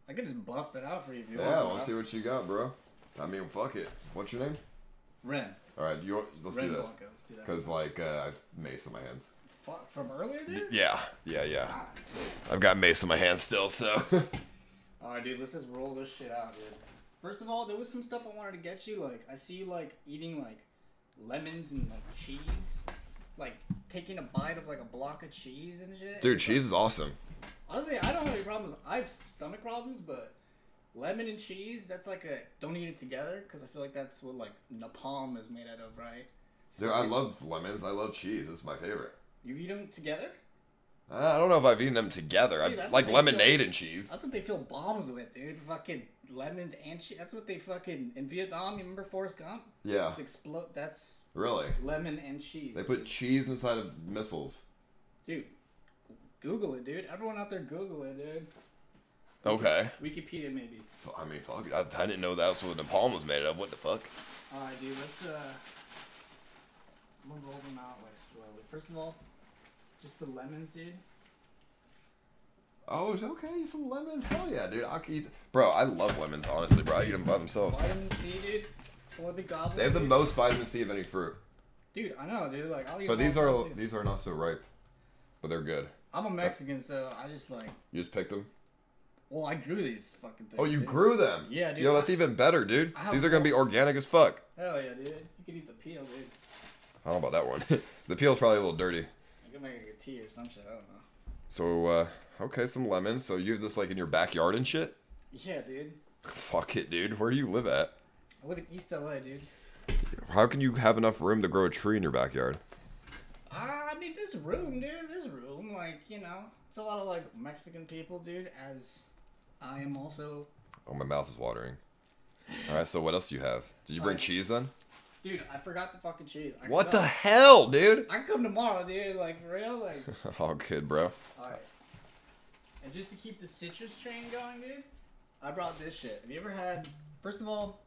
I could just bust it out for you if you want. Yeah, let's see what you got, bro. I mean, fuck it. What's your name? Ren. All right, let's do this. Because, like, I've mace on my hands. Fuck, from earlier, dude? Yeah. Ah. I've got mace on my hands still, so. All right, dude, let's just roll this shit out, dude. First of all, there was some stuff I wanted to get you. Like, I see you, like, eating, like, lemons and, like, cheese. Like, taking a bite of, like, a block of cheese and shit. Dude, cheese is awesome. Honestly, I don't have any problems. I have stomach problems, but lemon and cheese, that's like a don't eat it together, because I feel like that's what, like, napalm is made out of, right? Dude, I love lemons. I love cheese. It's my favorite. You eat them together? I don't know if I've eaten them together. Dude, I like lemonade and cheese. That's what they fill bombs with, dude. Fucking lemons and cheese. That's what they fucking... In Vietnam, you remember Forrest Gump? Yeah. Explode. That's... Really? Lemon and cheese. They put cheese inside of missiles. Dude, Google it, dude. Everyone out there, Google it, dude. Okay. Wikipedia, maybe. I mean, fuck. I didn't know that's what napalm was made of. What the fuck? Alright, dude. Let's, I'm gonna roll them out, like, slowly. First of all... Just the lemons, dude. Oh, it's okay. Some lemons. Hell yeah, dude. I'll eat. Bro, I love lemons, honestly, bro. I eat them by themselves. Vitamin C, dude. For the goblin. They have the most vitamin C of any fruit. Dude, I know, dude. Like, I'll eat. But these are not so ripe. But they're good. I'm a Mexican, so I just like. You just picked them? Well, I grew these fucking things. Oh, you grew them? Yeah, dude. Yo, that's even better, dude. These are gonna be organic as fuck. Hell yeah, dude. You can eat the peel, dude. I don't know about that one. The peel's probably a little dirty. Make a tea or some shit, I don't know. So, okay, some lemons. So you have this, like, in your backyard and shit? Yeah, dude. Fuck it, dude. Where do you live at? I live in East LA, dude. How can you have enough room to grow a tree in your backyard? I mean, there's room, dude. There's room. Like, you know, it's a lot of, like, Mexican people, dude, as I am also. Oh, my mouth is watering. All right, so what else do you have? Did you bring cheese, then? Dude, I forgot the fucking cheese. What the hell, dude? I can come tomorrow, dude. Like, for real? Like... All good, bro. Alright. And just to keep the citrus train going, dude, I brought this shit. Have you ever had... First of all...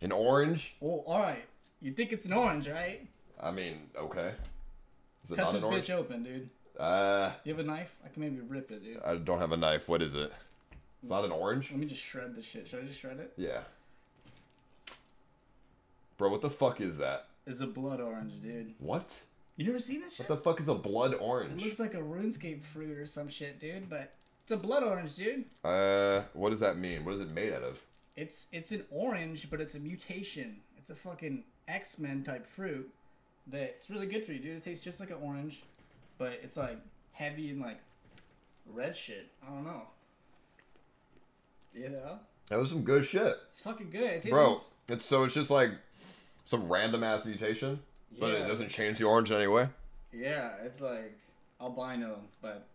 An orange? Well, alright. You think it's an orange, right? I mean, okay. Is it not an orange? Cut this bitch open, dude. Do you have a knife? I can maybe rip it, dude. I don't have a knife. What is it? It's not an orange? Let me just shred this shit. Should I just shred it? Yeah. Bro, what the fuck is that? It's a blood orange, dude. What? You never seen this shit? What the fuck is a blood orange? It looks like a RuneScape fruit or some shit, dude, but it's a blood orange, dude. What does that mean? What is it made out of? It's an orange, but it's a mutation. It's a fucking X-Men type fruit that's really good for you, dude. It tastes just like an orange, but it's like heavy and like red shit. I don't know. You know? That was some good shit. It's fucking good. It tastes bro, it's just like... Some random ass mutation, yeah. But it doesn't change the orange in any way. Yeah, it's like albino, but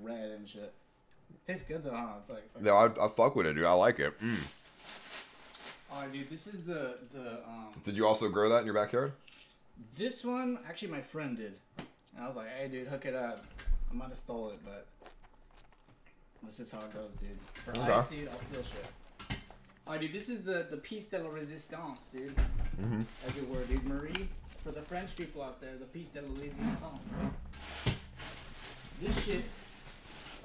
red and shit. Tastes good though, huh? It's like. No, I fuck with it, dude. I like it. Mm. Alright, dude. This is the. Did you also grow that in your backyard? This one, actually, my friend did, and I was like, "Hey, dude, hook it up." I might have stole it, but this is how it goes, dude. For ice, dude, I'll steal shit. Alright, dude, this is the piece de la resistance, dude. Mm-hmm. As it were, dude. Marie, for the French people out there, the piece de la resistance. This shit.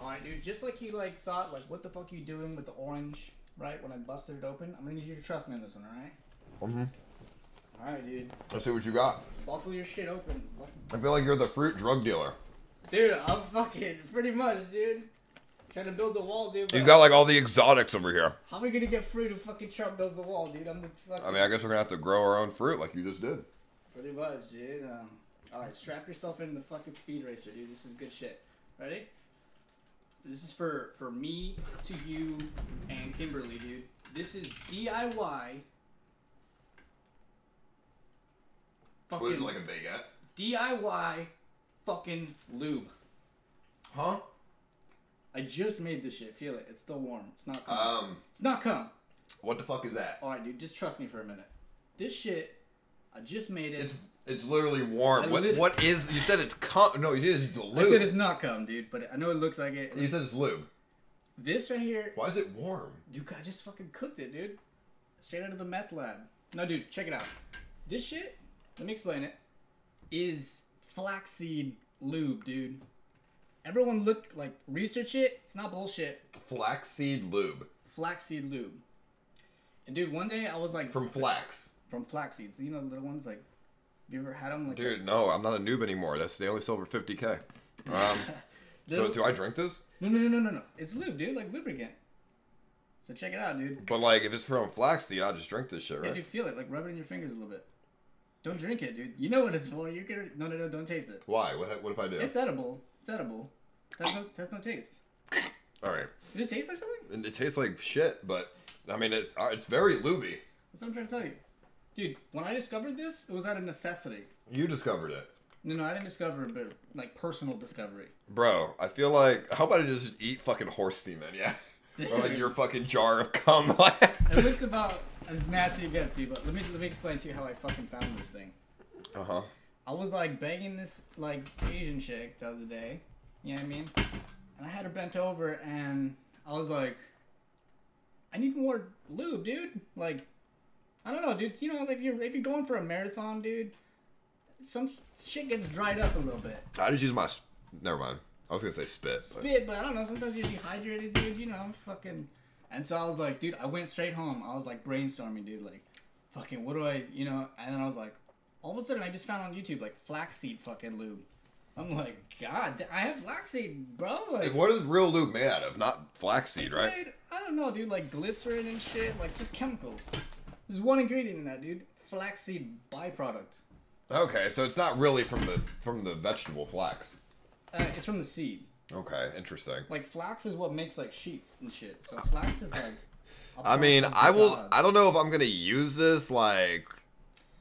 Alright, dude, just like you, like, thought, like, what the fuck are you doing with the orange, right? When I busted it open. I'm gonna need you to trust me on this one, alright? Mm-hmm. Alright, dude. Let's see what you got. Buckle your shit open. I feel like you're the fruit drug dealer. Dude, I'm fucking pretty much, dude. Trying to build the wall, dude. You've got, like, all the exotics over here. How are we going to get fruit if fucking Trump builds the wall, dude? I'm the fucking... I mean, I guess we're going to have to grow our own fruit like you just did. Pretty much, dude. Alright, strap yourself into the fucking speed racer, dude. This is good shit. Ready? This is for me, to you, and Kimberly, dude. This is DIY. What is it, like a baguette? DIY fucking lube. Huh? I just made this shit. Feel it. It's still warm. It's not cum. It's not cum. What the fuck is that? All right, dude. Just trust me for a minute. This shit, I just made it. It's literally warm. What is... You said it's cum. No, you said it's lube. I said it's not cum, dude, but I know it looks like it. You said it's lube. This right here... Why is it warm? Dude, I just fucking cooked it, dude. Straight out of the meth lab. No, dude. Check it out. This shit, let me explain it, is flaxseed lube, dude. Everyone look, like, research it. It's not bullshit. Flaxseed lube. Flaxseed lube. And, dude, one day I was, like... From flax. From flaxseeds. You know, the little ones, like... Have you ever had them? Like, dude, no. I'm not a noob anymore. That's the only silver 50K. So, do I drink this? No, no, no, no, no, no. It's lube, dude. Like, lubricant. So check it out, dude. But like, if it's from flaxseed, I'll just drink this shit, right? Yeah, dude, feel it. Like, rub it in your fingers a little bit. Don't drink it, dude. You know what it's for. You can... No, no, no. Don't taste it. Why? What if I do? It's edible. It's edible. That's no taste. All right. Did it taste like something? It tastes like shit, but I mean, it's very lubey. That's what I'm trying to tell you. Dude, when I discovered this, it was out of necessity. You discovered it. No, I didn't discover it, but like personal discovery. Bro, I feel like, how about I just eat fucking horse semen, yeah? Or like your fucking jar of cum. It looks about as nasty as it gets, dude, but let me explain to you how I fucking found this thing. Uh-huh. I was like banging this like Asian chick the other day, you know what I mean? And I had her bent over and I was like, I need more lube, dude. Like, I don't know, dude. You know, like if you're going for a marathon, dude, some shit gets dried up a little bit. I just use my... Never mind. I was going to say spit. Spit, but I don't know. Sometimes you're dehydrated, dude. You know, I'm fucking... And so I was like, dude, I went straight home. I was like brainstorming, dude. Like, fucking, what do I... You know? And then I was like... All of a sudden, I just found on YouTube, like, flaxseed fucking lube. I'm like, God, I have flaxseed, bro. Like, what is real lube made out of? Not flaxseed, right? Made, I don't know, dude. Like, glycerin and shit. Like, just chemicals. There's one ingredient in that, dude. Flaxseed byproduct. Okay, so it's not really from the vegetable flax. It's from the seed. Okay, interesting. Like flax is what makes like sheets and shit. So flax is like. I mean, I will. God. I don't know if I'm gonna use this like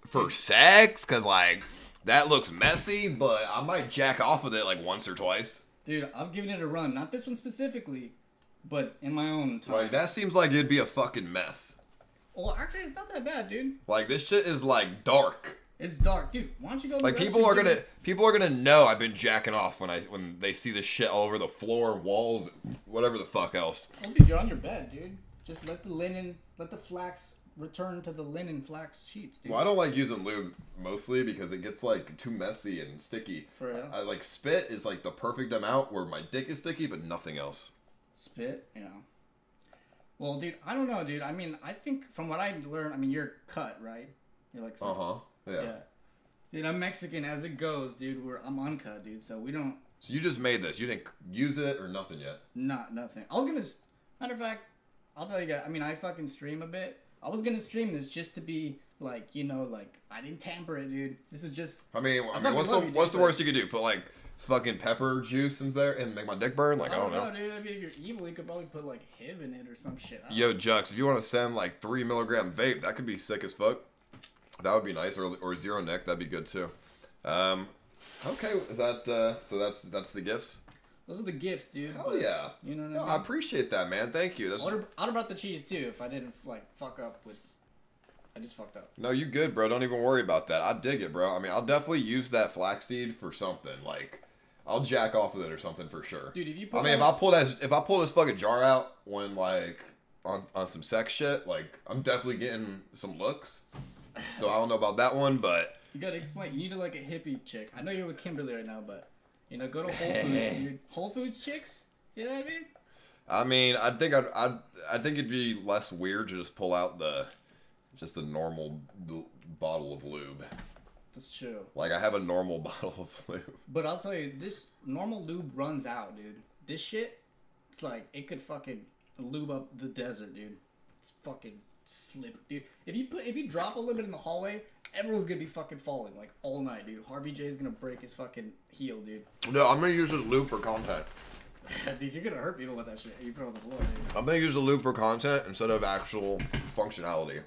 for sex, cause like that looks messy. But I might jack off with it like once or twice. Dude, I've given it a run. Not this one specifically, but in my own time. Like that seems like it'd be a fucking mess. Well, actually, it's not that bad, dude. Like this shit is like dark. It's dark, dude. Why don't you go? Like people are gonna know I've been jacking off when they see this shit all over the floor, walls, whatever the fuck else. Well, dude, you're on your bed, dude. Just let the flax return to the linen flax sheets, dude. Well, I don't like using lube mostly because it gets like too messy and sticky. For real? I like spit is like the perfect amount where my dick is sticky, but nothing else. Spit, yeah. Well, dude, I don't know, dude. I mean, I think from what I learned, I mean, you're cut, right? You're like. Uh huh. Yeah. Yeah, dude, I'm Mexican as it goes, dude. I'm uncut, dude. So we don't. So you just made this. You didn't use it or nothing yet. Not nothing. I was gonna. Matter of fact, I'll tell you guys. I mean, I fucking stream a bit. I was gonna stream this just to be like, you know, like I didn't tamper it, dude. This is just. I mean, what's the worst you could do? Put like fucking pepper juice in there and make my dick burn? Like I don't know, dude. I mean, if you're evil, you could probably put like HIV in it or some shit. Yo, Jux, if you want to send like 3 milligram vape, that could be sick as fuck. That would be nice, or zero neck, that'd be good too. Okay, is that so? That's the gifts. Those are the gifts, dude. Hell yeah! You know what I mean? I appreciate that, man. Thank you. I'd have brought the cheese too if I didn't like fuck up with. I just fucked up. No, you good, bro. Don't even worry about that. I dig it, bro. I mean, I'll definitely use that flaxseed for something. Like, I'll jack off with it or something for sure. Dude, if you. I mean, if I pull this fucking jar out when like on some sex shit, like I'm definitely getting some looks. So I don't know about that one, but you gotta explain. You need to like a hippie chick. I know you're with Kimberly right now, but you know, go to Whole Foods. Dude. Whole Foods chicks, you know what I mean? I mean, I think it'd be less weird to just pull out just the normal bottle of lube. That's true. Like I have a normal bottle of lube. But I'll tell you, this normal lube runs out, dude. This shit, it's like it could fucking lube up the desert, dude. It's fucking. Slip, dude. If you drop a little bit in the hallway, everyone's gonna be fucking falling like all night, dude. Harvey J's gonna break his fucking heel, dude. No, I'm gonna use this lube for content. Dude, you're gonna hurt people with that shit. You put it on the floor, dude. I'm gonna use a lube for content instead of actual functionality.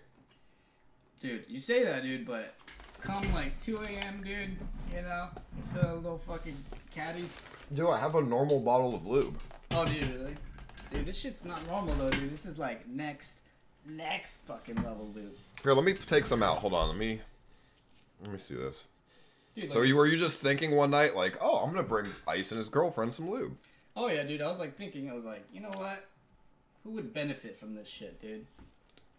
Dude, you say that, dude, but come like 2 AM, dude. You know, you feel a little fucking catty. Do I have a normal bottle of lube? Oh, dude, really? Dude, this shit's not normal though, dude. This is like next fucking level, dude. Here, let me take some out. Hold on, let me see this. Dude, so like, were you just thinking one night like, oh, I'm gonna bring Ice and his girlfriend some lube? Oh yeah, dude. I was like, you know what? Who would benefit from this shit, dude?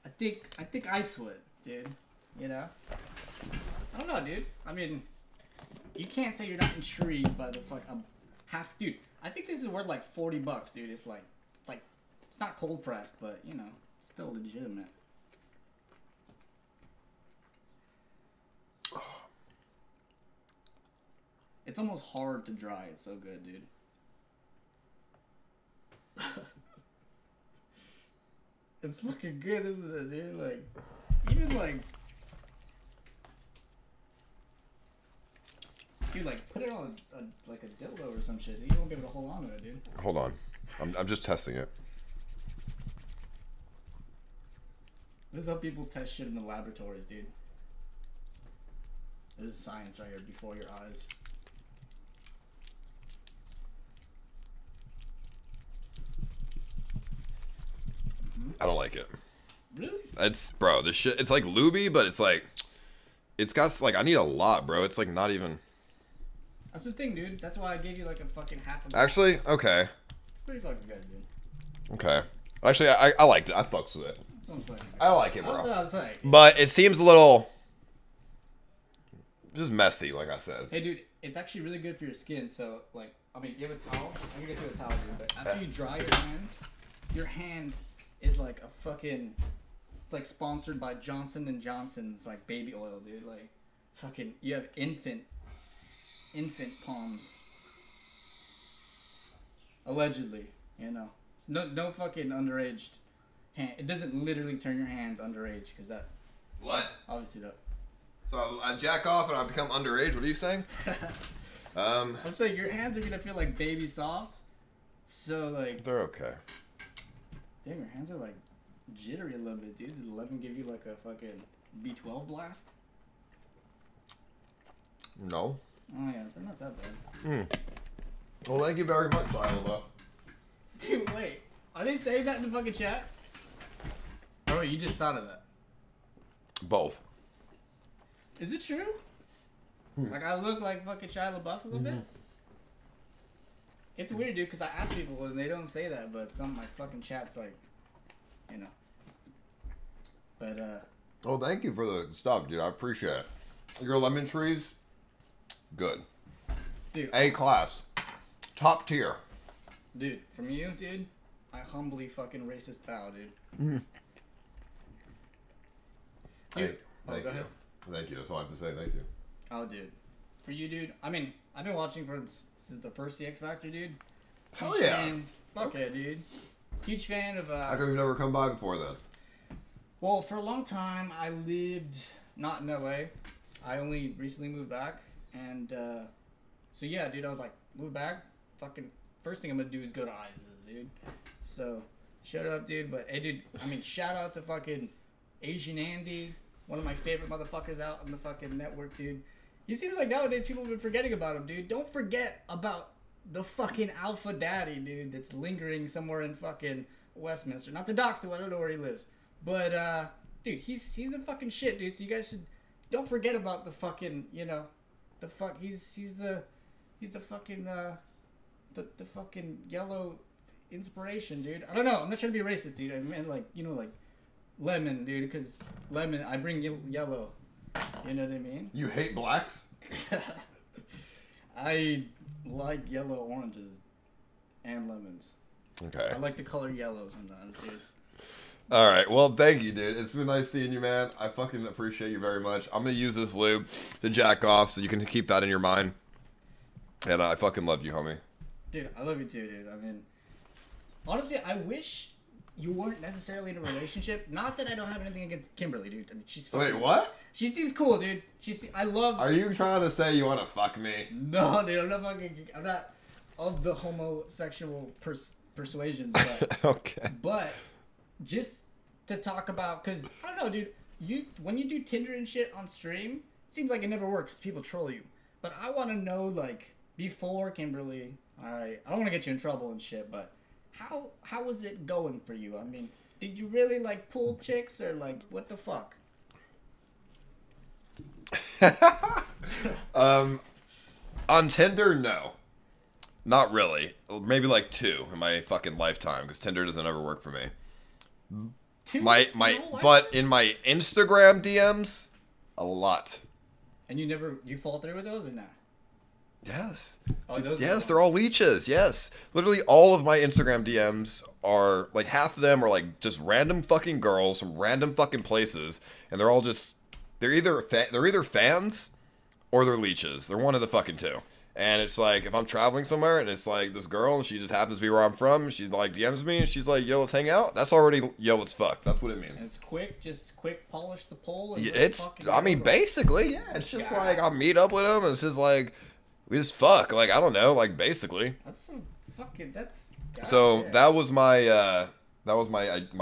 I think Ice would, dude. You know? I don't know, dude. I mean, you can't say you're not intrigued by the fuck. Dude. I think this is worth like $40, dude. If like, it's not cold pressed, but you know. Still legitimate. It's almost hard to dry. It's so good, dude. It's fucking good, isn't it, dude? Like, even like, dude, like put it on a, like a dildo or some shit. You won't be able to hold on to it, dude. Hold on, I'm just testing it. This is how people test shit in the laboratories, dude. This is science right here before your eyes. I don't like it. Really? It's, bro, this shit, it's like Luby, but it's like, it's got, like, I need a lot, bro. It's like not even. That's the thing, dude. That's why I gave you like a fucking half of it. Actually, okay. It's pretty fucking good, dude. Okay. Actually, I liked it. I fucks with it. That's what I'm saying. I like it, bro. That's what I'm saying. But it seems a little, just messy, like I said. Hey, dude, it's actually really good for your skin, so, like, I mean, you have a towel? I'm gonna get you a towel, dude, but after you dry your hand is like a fucking, it's like sponsored by Johnson & Johnson's like baby oil, dude. Like fucking, you have infant palms. Allegedly, you know. No fucking underage hand. It doesn't literally turn your hands underage because that. What? Obviously that. So I jack off and I become underage. What are you saying? I'm saying your hands are gonna feel like baby soft. So like. They're okay. Damn, your hands are like jittery a little bit, dude. Did 11 give you like a fucking B12 blast? No. Oh yeah, they're not that bad. Mm. Well, thank you very much, Iola. Dude, wait. Are they saying that in the fucking chat? Oh, you just thought of that. Both. Is it true? Mm. Like I look like fucking Shia LaBeouf a little bit? It's weird, dude, because I ask people and they don't say that, but some of my fucking chat's like, you know. But, oh, thank you for the stuff, dude. I appreciate it. Your lemon trees, good. Dude. A class. Top tier. Dude, from you, dude, I humbly fucking racist bow, dude. Mm. Dude. Thank you. Go ahead. Thank you. That's all I have to say. Thank you. Oh, dude. For you, dude, I mean, I've been watching since the first CX Factor, dude. Hell yeah. Fuck yeah, dude. Huge fan of... How come you've never come by before then? Well, for a long time, I lived not in L.A. I only recently moved back. And so, yeah, dude, I was like, move back. Fucking first thing I'm going to do is go to Isis, dude. So, shut up, dude. But, hey, dude, I mean, shout out to fucking Asian Andy. One of my favorite motherfuckers out on the fucking network, dude. He seems like nowadays people have been forgetting about him, dude. Don't forget about the fucking alpha daddy, dude, that's lingering somewhere in fucking Westminster. Not the docks, though. I don't know where he lives. But, dude, he's the fucking shit, dude. So you guys should... Don't forget about the fucking, you know... The fuck... He's the fucking, The fucking yellow inspiration, dude. I don't know. I'm not trying to be racist, dude. I mean, like, you know, like... Lemon, dude, because... Lemon, I bring yellow... You know what I mean? You hate blacks? I like yellow oranges and lemons. Okay. I like the color yellow sometimes, dude. All right. Well, thank you, dude. It's been nice seeing you, man. I fucking appreciate you very much. I'm going to use this lube to jack off so you can keep that in your mind. And I fucking love you, homie. Dude, I love you too, dude. I mean, honestly, I wish you weren't necessarily in a relationship. Not that I don't have anything against Kimberly, dude. I mean, she's fucking... Wait, what? She seems cool, dude. I love... Are you trying to say you want to fuck me? No, dude. I'm not fucking... I'm not of the homosexual persuasions. But, okay. But just to talk about... Because, I don't know, dude. When you do Tinder and shit on stream, it seems like it never works because people troll you. But I want to know, like, before Kimberly... All right. I don't want to get you in trouble and shit, but... How was it going for you? I mean, did you really like pull chicks or like what the fuck? On Tinder, no, not really. Maybe like 2 in my fucking lifetime because Tinder doesn't ever work for me. But in my Instagram DMs, a lot. And you fall through with those or not? Yes. Oh, yes, they're all leeches. Yes. Literally all of my Instagram DMs are like half of them are like just random fucking girls from random fucking places. And they're all just, they're either fans or they're leeches. They're one of the fucking two. And it's like, if I'm traveling somewhere and it's like this girl and she just happens to be where I'm from, she like DMs me and she's like, yo, let's hang out. That's already, yo, let's fuck. That's what it means. And it's quick, just quick polish the pole. And yeah, it's, I mean, basically, yeah, it's just like, I'll meet up with him and it's just like, we just fuck. Like, I don't know, like basically. That's some fucking, that's. So that was my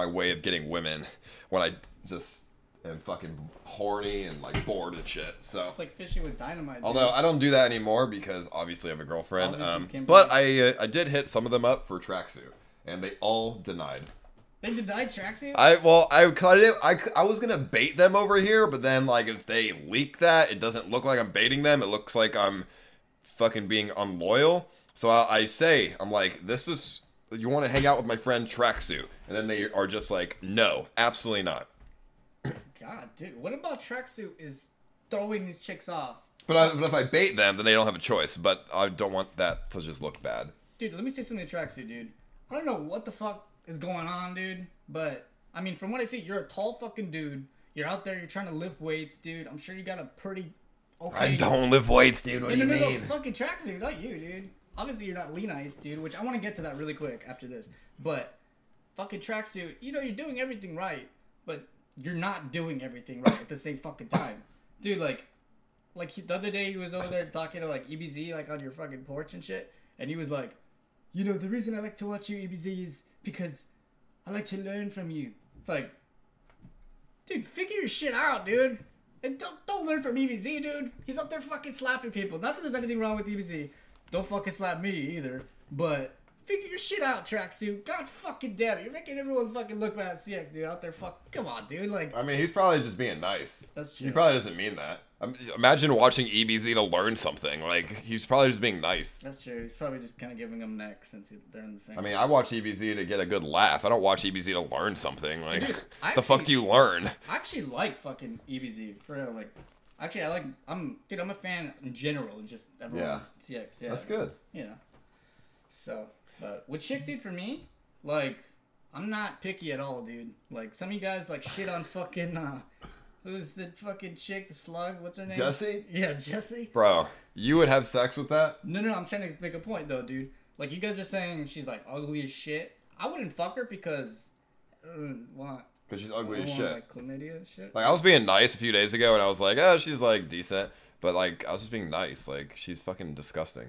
way of getting women when I just am fucking horny and like bored and shit. So it's like fishing with dynamite. Although I don't do that anymore because obviously I have a girlfriend. But I did hit some of them up for tracksuit, and they all denied. They denied tracksuit? I was gonna bait them over here, but then like if they leak that, it doesn't look like I'm baiting them. It looks like I'm fucking being unloyal. So I'm like, this is, you want to hang out with my friend tracksuit? And then they are just like, no, absolutely not. God, dude, what about tracksuit is throwing these chicks off? But if I bait them, then they don't have a choice. But I don't want that to just look bad. Dude, let me say something to tracksuit, dude. I don't know what the fuck is going on, dude. But, I mean, from what I see, you're a tall fucking dude. You're out there, you're trying to lift weights, dude. I'm sure you got a pretty okay... I don't lift weights, dude. What do you mean? No, fucking tracksuit, not you, dude. Obviously, you're not lean ice, dude, which I want to get to that really quick after this. But fucking tracksuit, you know, you're doing everything right, but you're not doing everything right at the same fucking time. Dude, like the other day he was over there talking to, like, EBZ, like, on your fucking porch and shit. And he was like, you know, the reason I like to watch you, EBZ, is because I like to learn from you. It's like, dude, figure your shit out, dude. And don't learn from EBZ, dude. He's out there fucking slapping people. Not that there's anything wrong with EBZ. Don't fucking slap me either, but figure your shit out, tracksuit. God fucking damn it. You're making everyone fucking look bad at CX, dude, out there. Fuck, come on, dude. Like, I mean, he's probably just being nice. That's true. He probably doesn't mean that. I mean, imagine watching EBZ to learn something. Like, he's probably just being nice. That's true. He's probably just kind of giving them neck since they're in the same. I mean, I watch EBZ to get a good laugh. I don't watch EBZ to learn something. Like, dude, the fuck do you learn? I actually like fucking EBZ for real, like. Actually, I like, dude, I'm a fan in general, just everyone, yeah. CX, yeah. That's good. Yeah. You know. So, but with chicks, dude, for me, like, I'm not picky at all, dude. Like, some of you guys, like, shit on fucking, who's the fucking chick, the slug, what's her name? Jessie? Yeah, Jessie. Bro, you would have sex with that? No, I'm trying to make a point, though, dude. Like, you guys are saying she's, like, ugly as shit. I wouldn't fuck her because, because she's ugly as shit. Like, chlamydia and shit. Like, I was being nice a few days ago, and I was like, oh, she's, like, decent. But, like, I was just being nice. Like, she's fucking disgusting.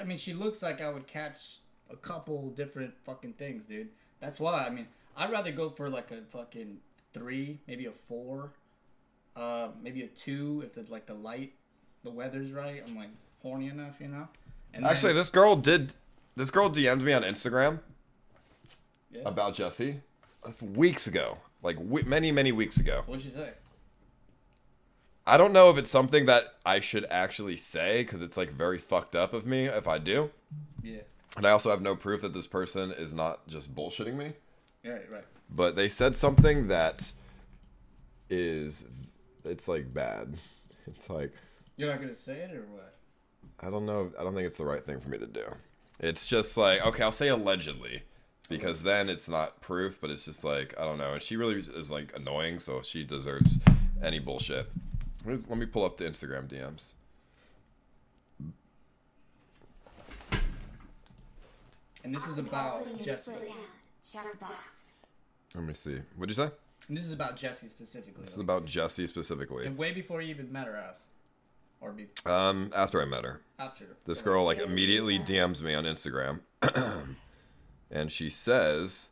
I mean, she looks like I would catch a couple different fucking things, dude. That's why, I mean, I'd rather go for, like, a fucking 3, maybe a 4, maybe a 2 if, like, the light, the weather's right. I'm, like, horny enough, you know? And actually, this girl DM'd me on Instagram about Jessie. Weeks ago, like many weeks ago. What'd she say? I don't know if it's something that I should actually say because it's like very fucked up of me if I do. Yeah. And I also have no proof that this person is not just bullshitting me. Right. But they said something that is, it's like bad. It's like. You're not gonna say it or what? I don't know. I don't think it's the right thing for me to do. It's just like, okay, I'll say allegedly. Because then it's not proof, but it's just like, I don't know. And she really is like annoying, so she deserves any bullshit. Let me pull up the Instagram DMs. And this is about Jessie. Let me see. What'd you say? And this is about Jessie specifically. This is about Jessie specifically. And way before you even met her ass. Or before. After I met her. After. This girl like immediately DMs me on Instagram. And she says,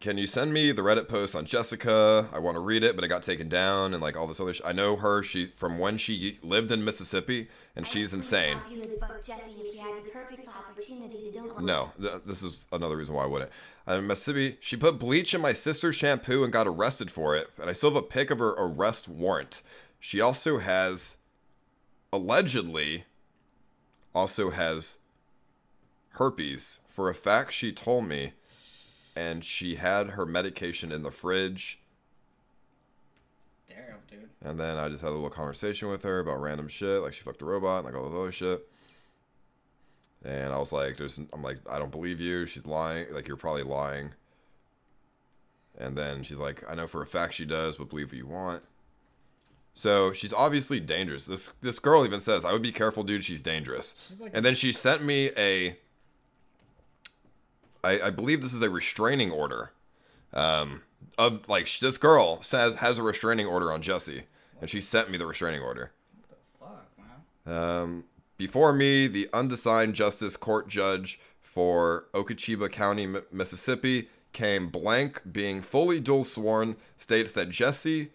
can you send me the Reddit post on Jessica? I want to read it, but it got taken down and like all this other shit. I know her. She's from when she lived in Mississippi, and she's insane. No, this is another reason why I wouldn't. In Mississippi, she put bleach in my sister's shampoo and got arrested for it. And I still have a pic of her arrest warrant. She also has, allegedly, herpes. For a fact, she told me, and she had her medication in the fridge. Damn, dude. And then I just had a little conversation with her about random shit, like she fucked a robot and like all this other shit. And I was like, I'm like, I don't believe you. She's lying. Like, you're probably lying. And then she's like, I know for a fact she does, but believe what you want. So she's obviously dangerous. This girl even says, I would be careful, dude, she's dangerous. She's like, and then she sent me a, I believe this is a restraining order. Of like, this girl says has a restraining order on Jesse, and she sent me the restraining order. What the fuck, man? Before me, the undersigned justice court judge for Okeechobee County, Mississippi, came blank, being fully dual sworn, states that Jesse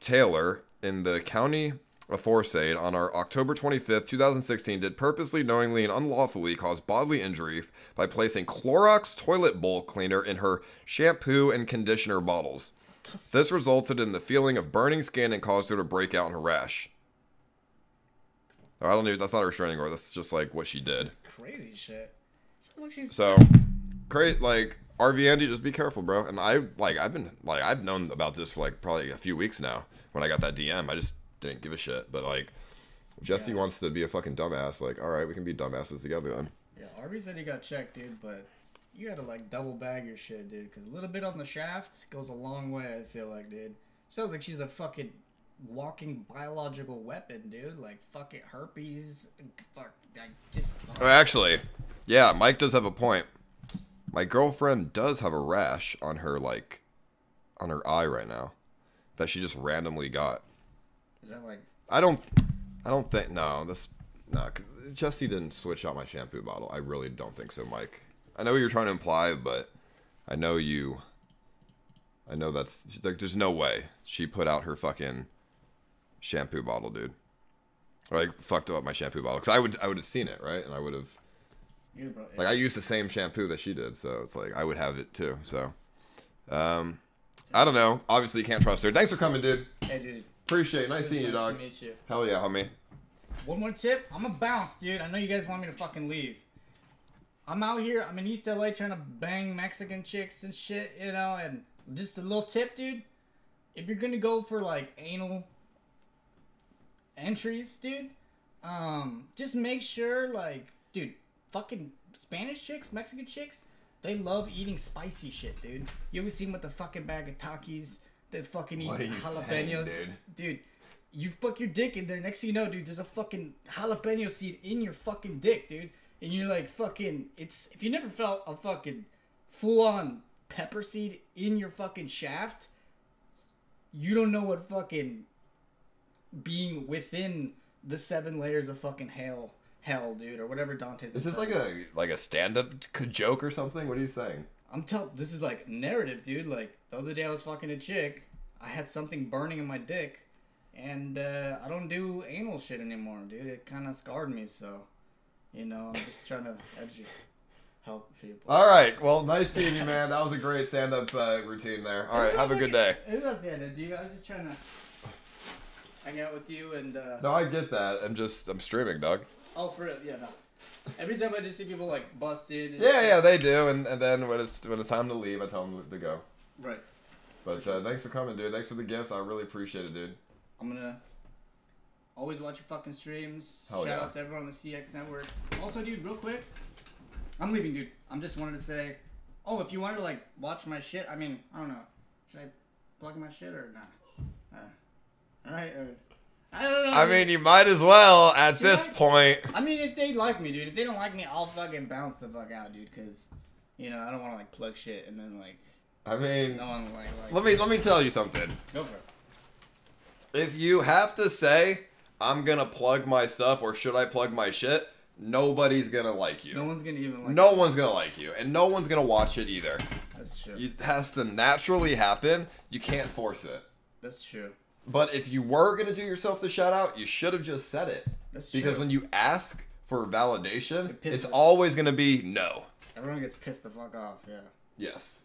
Taylor in the county aforesaid on our October 25th, 2016 did purposely, knowingly, and unlawfully cause bodily injury by placing Clorox toilet bowl cleaner in her shampoo and conditioner bottles. This resulted in the feeling of burning skin and caused her to break out in her rash. Oh, I don't know, that's not a restraining order, that's just like what she did. This is crazy shit. Sounds like she's so crazy, like RV Andy, just be careful, bro. And I've known about this for like probably a few weeks now. When I got that DM, I just didn't give a shit. But like, Jesse wants to be a fucking dumbass. Like, all right, we can be dumbasses together then. Yeah, RV said he got checked, dude, but you gotta like double bag your shit, dude, because a little bit on the shaft goes a long way. I feel like, dude, sounds like she's a fucking walking biological weapon, dude. Like fucking herpes. Fuck, like just. Fuck. Oh, actually, yeah, Mike does have a point. My girlfriend does have a rash on her, like, on her eye right now, that she just randomly got. Is that like? I don't think no. Cause Jesse didn't switch out my shampoo bottle. I really don't think so, Mike. I know what you're trying to imply, but I know that's like, there's no way she put out her fucking shampoo bottle, dude. Or, like, fucked up my shampoo bottle, cause I would have seen it, right, and I would have. Yeah, bro, yeah. Like, I used the same shampoo that she did, so it's like I would have it too. So, I don't know. Obviously, you can't trust her. Thanks for coming, dude. Hey, dude. Appreciate it. Nice seeing you, dog. Nice to meet you. Hell yeah, homie. One more tip. I'm a bounce, dude. I know you guys want me to fucking leave. I'm out here. I'm in East LA trying to bang Mexican chicks and shit, you know. And just a little tip, dude. If you're gonna go for like anal entries, dude, just make sure, like, dude. Fucking Spanish chicks, Mexican chicks, they love eating spicy shit, dude. You ever seen with the fucking bag of Takis? They fucking eat jalapenos, saying, dude. You fuck your dick in there. Next thing you know, dude, there's a fucking jalapeno seed in your fucking dick, dude. And you're like, fucking, it's, if you never felt a fucking full-on pepper seed in your fucking shaft, you don't know what fucking being within the 7 layers of fucking hell. Hell, dude, or whatever Dante's. Is this like a stand-up joke or something? What are you saying? I'm telling, this is like narrative, dude. Like the other day, I was fucking a chick. I had something burning in my dick, and I don't do anal shit anymore, dude. It kind of scarred me, so you know, I'm just trying to help people. All right, well, nice seeing you, man. That was a great stand-up routine there. All right, have a good day. It was stand-up, dude. I was just trying to hang out with you and. No, I get that. I'm streaming, dog. Oh, for real? Yeah, no. Every time I just see people, like, busted. And yeah, they do. And then when it's time to leave, I tell them to go. Right. But sure. Thanks for coming, dude. Thanks for the gifts. I really appreciate it, dude. I'm going to always watch your fucking streams. Hell Shout out to everyone on the CX Network. Also, dude, real quick. I'm leaving, dude. I'm just wanted to say, oh, if you wanted to, like, watch my shit, I mean, I don't know. Should I plug my shit or not? All right, all right. I don't know. I mean, you might as well at this point. I mean, if they like me, dude. If they don't like me, I'll fucking bounce the fuck out, dude. Because, you know, I don't want to, like, plug shit and then, like... I mean... No one, like let me tell you something. Go for it. If you have to say, I'm going to plug my stuff or should I plug my shit, nobody's going to like you. No one's going to even like you. No one's going to like you. And no one's going to watch it either. That's true. It has to naturally happen. You can't force it. That's true. But if you were going to do yourself the shout out, you should have just said it. That's true. Because when you ask for validation, it's always going to be no. Everyone gets pissed the fuck off, yeah. Yes.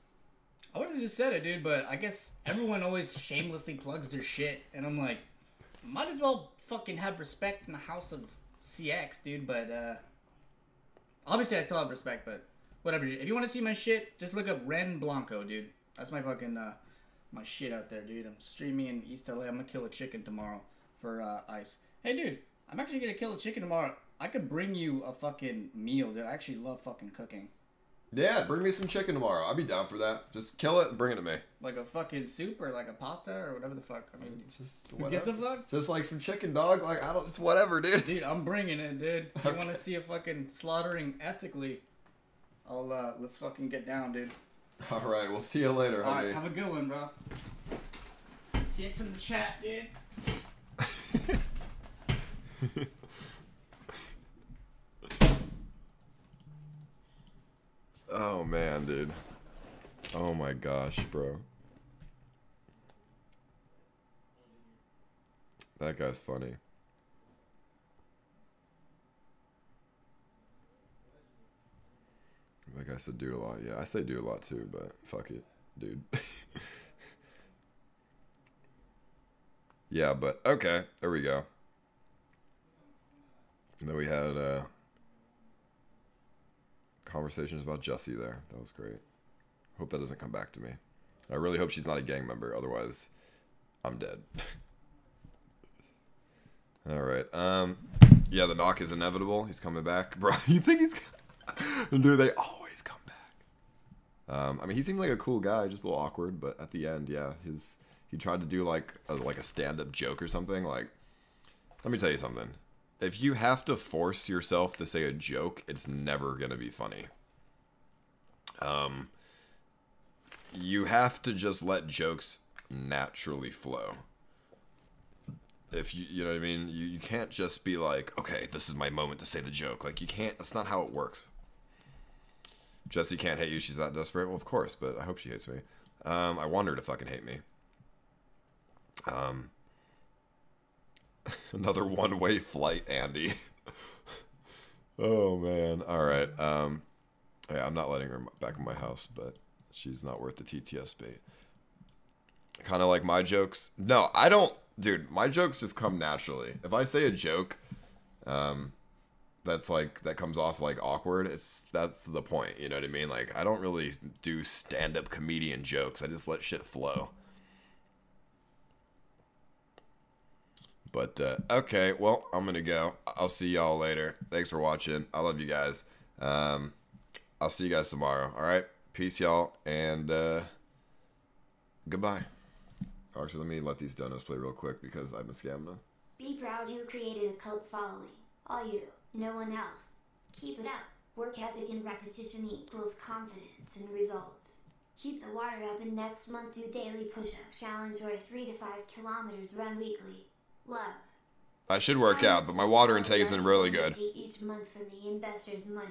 I would have just said it, dude, but I guess everyone always shamelessly plugs their shit. And I'm like, might as well fucking have respect in the house of CX, dude. But obviously I still have respect, but whatever, dude. If you want to see my shit, just look up Ren Blanco, dude. That's my fucking... my shit out there, dude. I'm streaming in East LA. I'm gonna kill a chicken tomorrow for Ice. Hey, dude, I'm actually gonna kill a chicken tomorrow. I could bring you a fucking meal, dude. I actually love fucking cooking. Yeah, bring me some chicken tomorrow. I'd be down for that. Just kill it and bring it to me. Like a fucking soup or like a pasta or whatever the fuck. I mean, just whatever. Who gives a fuck? Just like some chicken, dog. Like, I don't, it's whatever, dude. Dude, I'm bringing it, dude. If you want to see a fucking slaughtering ethically, I'll, let's fucking get down, dude. Alright, we'll see you later, honey. Alright, have a good one, bro. Six in the chat, dude. Oh man, dude. Oh my gosh, bro. That guy's funny. That guy said dude a lot. Yeah, I say dude a lot too, but fuck it, dude. Yeah, but okay, there we go. And then we had conversations about Jessie there. That was great. Hope that doesn't come back to me. I really hope she's not a gang member, otherwise I'm dead. All right. Yeah, the knock is inevitable. He's coming back, bro. You think he's? Dude, they always come back. I mean, he seemed like a cool guy, just a little awkward, but at the end, yeah, he tried to do like a stand-up joke or something. Like, let me tell you something. If you have to force yourself to say a joke, it's never going to be funny. You have to just let jokes naturally flow. If you know what I mean? You can't just be like, okay, this is my moment to say the joke. Like, you can't, that's not how it works. Jessie can't hate you. She's not desperate. Well, of course, but I hope she hates me. I want her to fucking hate me. Another one-way flight, Andy. Oh, man. All right. Yeah, I'm not letting her back in my house, but she's not worth the TTS bait. Kind of like my jokes. No, I don't. Dude, my jokes just come naturally. If I say a joke that's like, that comes off like awkward, that's the point. You know what I mean? Like, I don't really do stand-up comedian jokes. I just let shit flow. But, okay, well, I'm going to go. I'll see y'all later. Thanks for watching. I love you guys. I'll see you guys tomorrow. All right? Peace, y'all, and goodbye. Actually, let me let these donuts play real quick because I've been scamming them. Be proud you created a cult following. All you, no one else. Keep it up. Work ethic and repetition equals confidence and results. Keep the water up, and next month do daily push-up challenge or a 3 to 5 kilometers run weekly. Love. I should work out, but my water intake has been really good. Each month from the investors' money.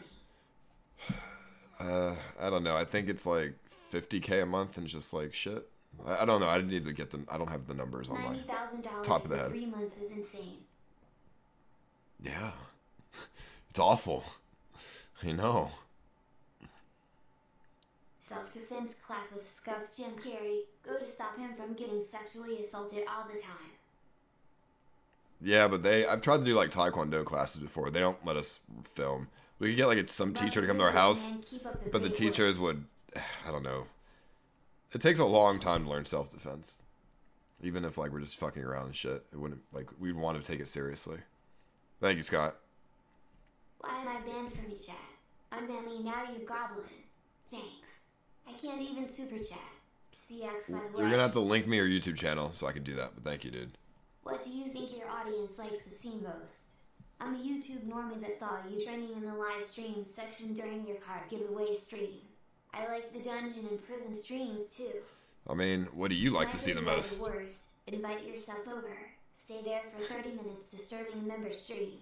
I don't know. I think it's like 50K a month and just like shit. I don't know. I didn't even get them. I don't have the numbers on my top of the head. 3 months is insane. Yeah, it's awful. I know. Self-defense class with scuffed Jim Carrey. Go to stop him from getting sexually assaulted all the time. Yeah, but I've tried to do like taekwondo classes before. They don't let us film. We could get like some teacher to come to our house, but the teachers would, I don't know. It takes a long time to learn self-defense. Even if like we're just fucking around and shit, it wouldn't, like, we'd want to take it seriously. Thank you, Scott. Why am I banned from your chat? Unban me now, you goblin. Thanks. I can't even super chat. CX, by the way. You're gonna have to link me your YouTube channel so I can do that, but thank you, dude. What do you think your audience likes to see most? I'm a YouTube normie that saw you trending in the live stream section during your card giveaway stream. I like the dungeon and prison streams too. I mean, what do you like to see the most? The worst, invite yourself over. Stay there for 30 minutes disturbing a member stream.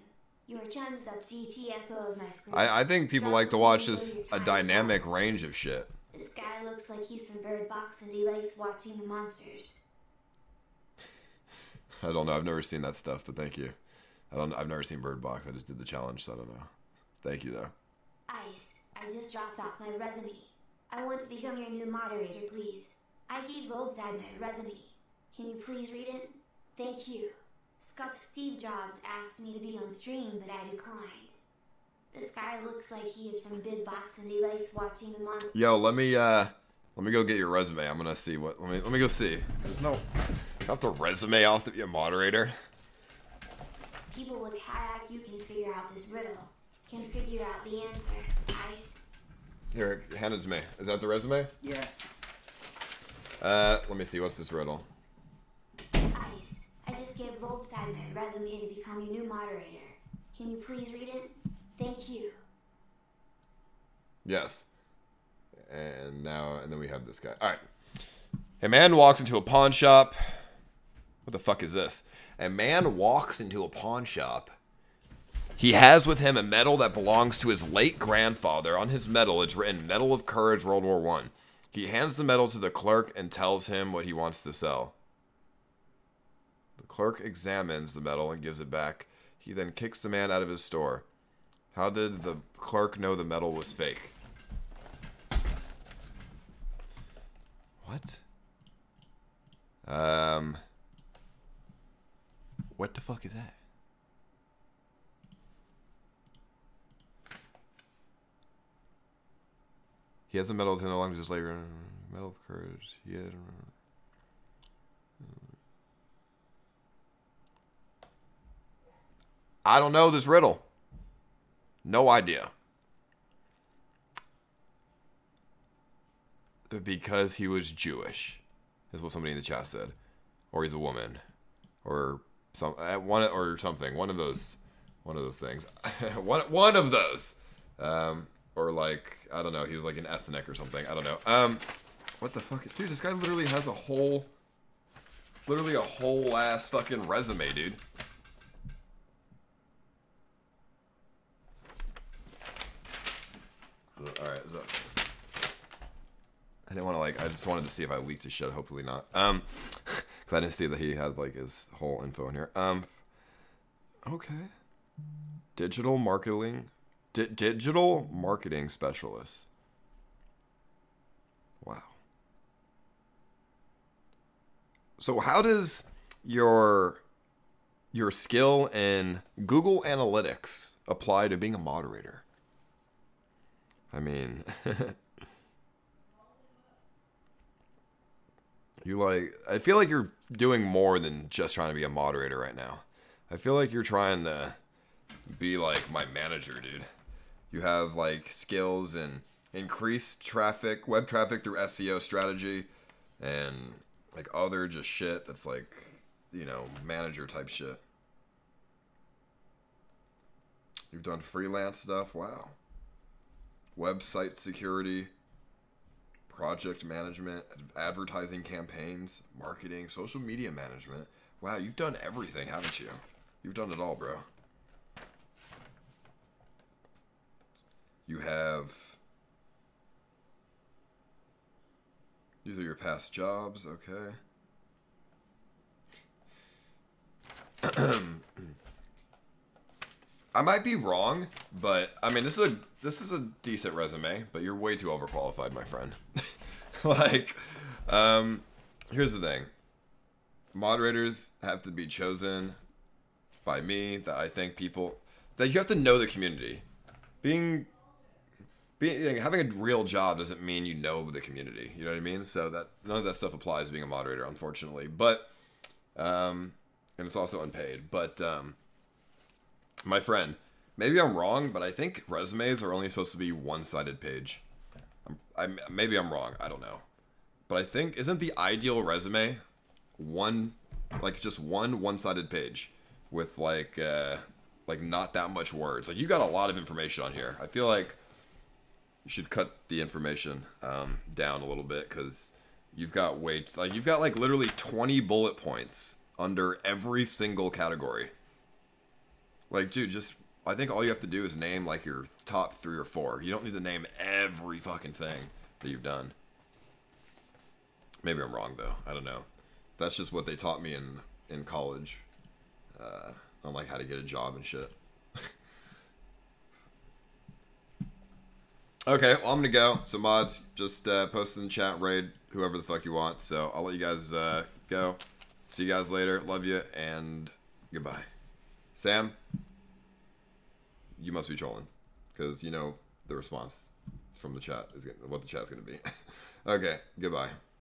Your chums up GTFO of my screen. I think people like to watch just a dynamic range of shit. This guy looks like he's from Bird Box and he likes watching the monsters. I don't know. I've never seen that stuff, but thank you. I've never seen Bird Box. I just did the challenge, so I don't know. Thank you, though. Ice, I just dropped off my resume. I want to become your new moderator, please. I gave old dad my resume. Can you please read it? Thank you. Scuff Steve Jobs asked me to be on stream, but I declined. This guy looks like he is from Bird Box and he likes watching the monsters. Yo, let me go get your resume. I'm gonna see what. Let me go see. There's no. I have to resume off to be a moderator. People with high IQ can figure out this riddle. Can figure out the answer. Ice. Here, hand it to me. Is that the resume? Yeah. Let me see. What's this riddle? Ice, I just gave Volstein a resume to become your new moderator. Can you please read it? Thank you. Yes. And now, and then we have this guy. All right. A man walks into a pawn shop. What the fuck is this? A man walks into a pawn shop. He has with him a medal that belongs to his late grandfather. On his medal, it's written, Medal of Courage, World War I. He hands the medal to the clerk and tells him what he wants to sell. The clerk examines the medal and gives it back. He then kicks the man out of his store. How did the clerk know the medal was fake? What? What the fuck is that? He has a medal within the lungs of his labor. Medal of courage. He had... I don't know this riddle. No idea. Because he was Jewish, is what somebody in the chat said, or he's a woman, or some one or something. One of those things. one of those. Or like, I don't know, he was like an ethnic or something. I don't know. What the fuck? Dude, this guy literally has a whole ass fucking resume, dude. Alright, so I didn't want to like, I just wanted to see if I leaked his shit. Hopefully not. Because I didn't see that he had like his whole info in here. Okay. Digital marketing specialist. Wow. So how does your skill in Google Analytics apply to being a moderator? I mean, you like, I feel like you're doing more than just trying to be a moderator right now. I feel like you're trying to be like my manager, dude. You have like skills and increased traffic, web traffic through SEO strategy and like other just shit that's like, you know, manager type shit. You've done freelance stuff. Wow. Website security, project management, advertising campaigns, marketing, social media management. Wow, you've done everything, haven't you? You've done it all, bro. You have, these are your past jobs, okay. I might be wrong, but I mean, this is a decent resume, but you're way too overqualified, my friend. Like, here's the thing. Moderators have to be chosen by me, that I think people, that you have to know the community. Having a real job doesn't mean you know the community. You know what I mean? So that none of that stuff applies to being a moderator, unfortunately. But, and it's also unpaid. But, my friend, maybe I'm wrong, but I think resumes are only supposed to be one-sided page. Maybe I'm wrong. I don't know. But I think, isn't the ideal resume just one one-sided page with like not that much words? Like you got a lot of information on here. I feel like you should cut the information down a little bit because you've got like literally 20 bullet points under every single category. Like, dude, just, I think all you have to do is name, like, your top 3 or 4. You don't need to name every fucking thing that you've done. Maybe I'm wrong, though. I don't know. That's just what they taught me in college. On, like, how to get a job and shit. Okay, well, I'm gonna go. So, mods, just post in the chat, raid whoever the fuck you want. So, I'll let you guys go. See you guys later. Love you, and goodbye. Sam, you must be trolling, because you know the response from the chat is what the chat's going to be. Okay, goodbye.